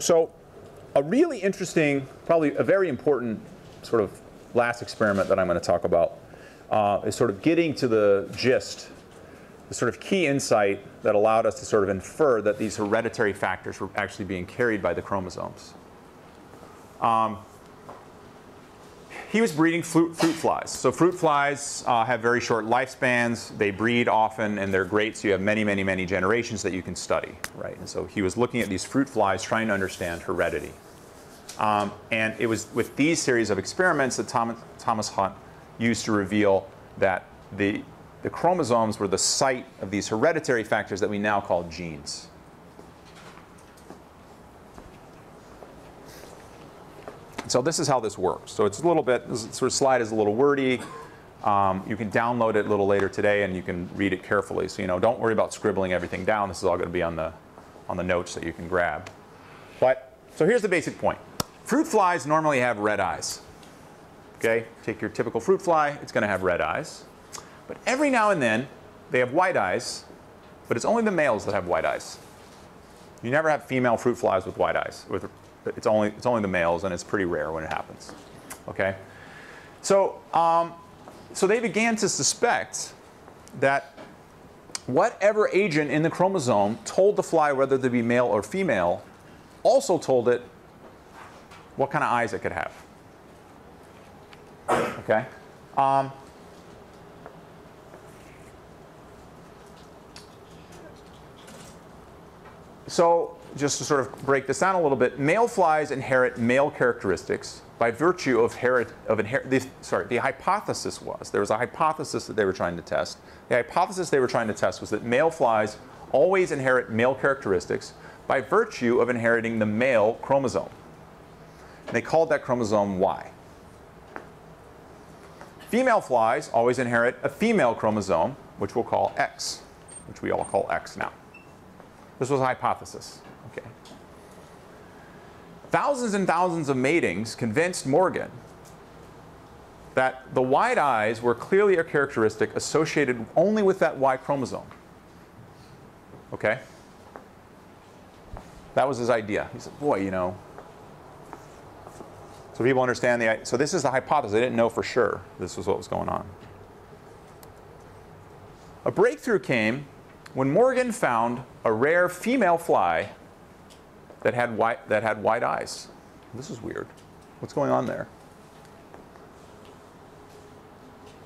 So a really interesting, probably a very important sort of last experiment that I'm going to talk about is sort of getting to the gist, the sort of key insight that allowed us to sort of infer that these hereditary factors were actually being carried by the chromosomes. He was breeding fruit flies. So fruit flies have very short lifespans. They breed often, and they're great. So you have many, many, many generations that you can study, right? And so he was looking at these fruit flies, trying to understand heredity. And it was with these series of experiments that Thomas Hunt used to reveal that the chromosomes were the site of these hereditary factors that we now call genes. So this is how this works. So it's a little bit, this sort of slide is a little wordy. You can download it a little later today, and you can read it carefully. So, you know, don't worry about scribbling everything down. This is all going to be on the notes that you can grab. But so here's the basic point. Fruit flies normally have red eyes. Okay, take your typical fruit fly, it's going to have red eyes. But every now and then, they have white eyes, but it's only the males that have white eyes. You never have female fruit flies with white eyes. It's only the males, and it's pretty rare when it happens. Okay? So, they began to suspect that whatever agent in the chromosome told the fly whether to be male or female also told it what kind of eyes it could have. Okay? So just to sort of break this down a little bit, male flies inherit male characteristics by virtue of the hypothesis was, there was a hypothesis that they were trying to test. The hypothesis they were trying to test was that male flies always inherit male characteristics by virtue of inheriting the male chromosome. And they called that chromosome Y. Female flies always inherit a female chromosome, which we'll call X, which we all call X now. This was a hypothesis. Okay. Thousands and thousands of matings convinced Morgan that the wide eyes were clearly a characteristic associated only with that Y chromosome. Okay? That was his idea. He said, boy, you know. So people understand the idea. So this is the hypothesis. They didn't know for sure this was what was going on. A breakthrough came when Morgan found a rare female fly that had wide eyes. This is weird. What's going on there?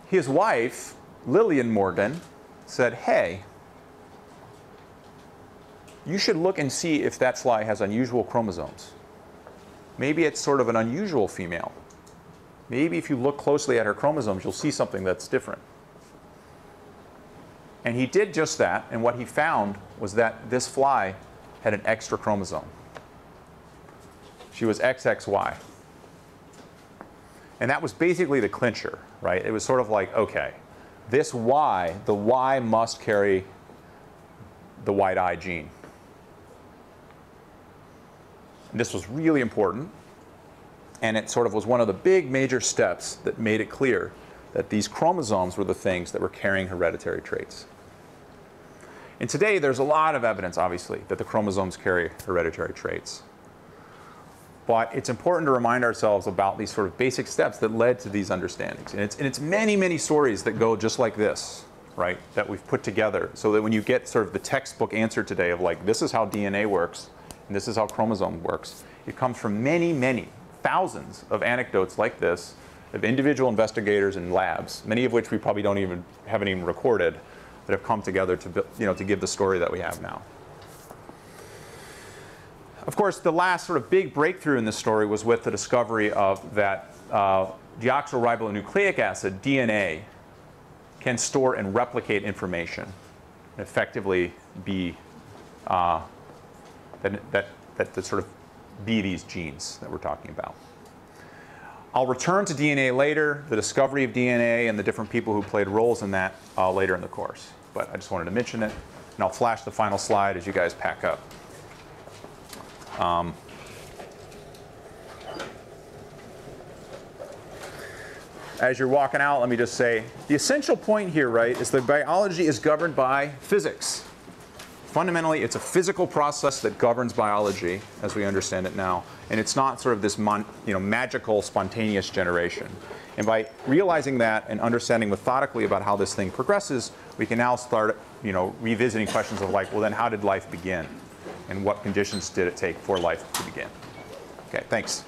His wife, Lillian Morgan, said, hey, you should look and see if that fly has unusual chromosomes. Maybe it's sort of an unusual female. Maybe if you look closely at her chromosomes, you'll see something that's different. And he did just that, and what he found was that this fly had an extra chromosome. She was XXY. And that was basically the clincher, right? It was sort of like, okay, this Y, the Y must carry the wide eye gene. And this was really important, and it sort of was one of the big major steps that made it clear that these chromosomes were the things that were carrying hereditary traits. And today there's a lot of evidence, obviously, that the chromosomes carry hereditary traits. But it's important to remind ourselves about these sort of basic steps that led to these understandings. And it's many, many stories that go just like this, right, that we've put together so that when you get sort of the textbook answer today of like, this is how DNA works and this is how chromosome works, it comes from many, many, thousands of anecdotes like this of individual investigators in labs, many of which we probably haven't even recorded, that have come together to, you know, to give the story that we have now. Of course, the last sort of big breakthrough in this story was with the discovery of that deoxyribonucleic acid, DNA, can store and replicate information and effectively be that sort of be these genes that we're talking about. I'll return to DNA later, the discovery of DNA and the different people who played roles in that later in the course. But I just wanted to mention it, and I'll flash the final slide as you guys pack up. As you're walking out, let me just say, the essential point here, right, is that biology is governed by physics. Fundamentally, it's a physical process that governs biology as we understand it now. And it's not sort of this magical, spontaneous generation. And by realizing that and understanding methodically about how this thing progresses, we can now start, revisiting questions of like, well, then how did life begin? And what conditions did it take for life to begin? Okay, thanks.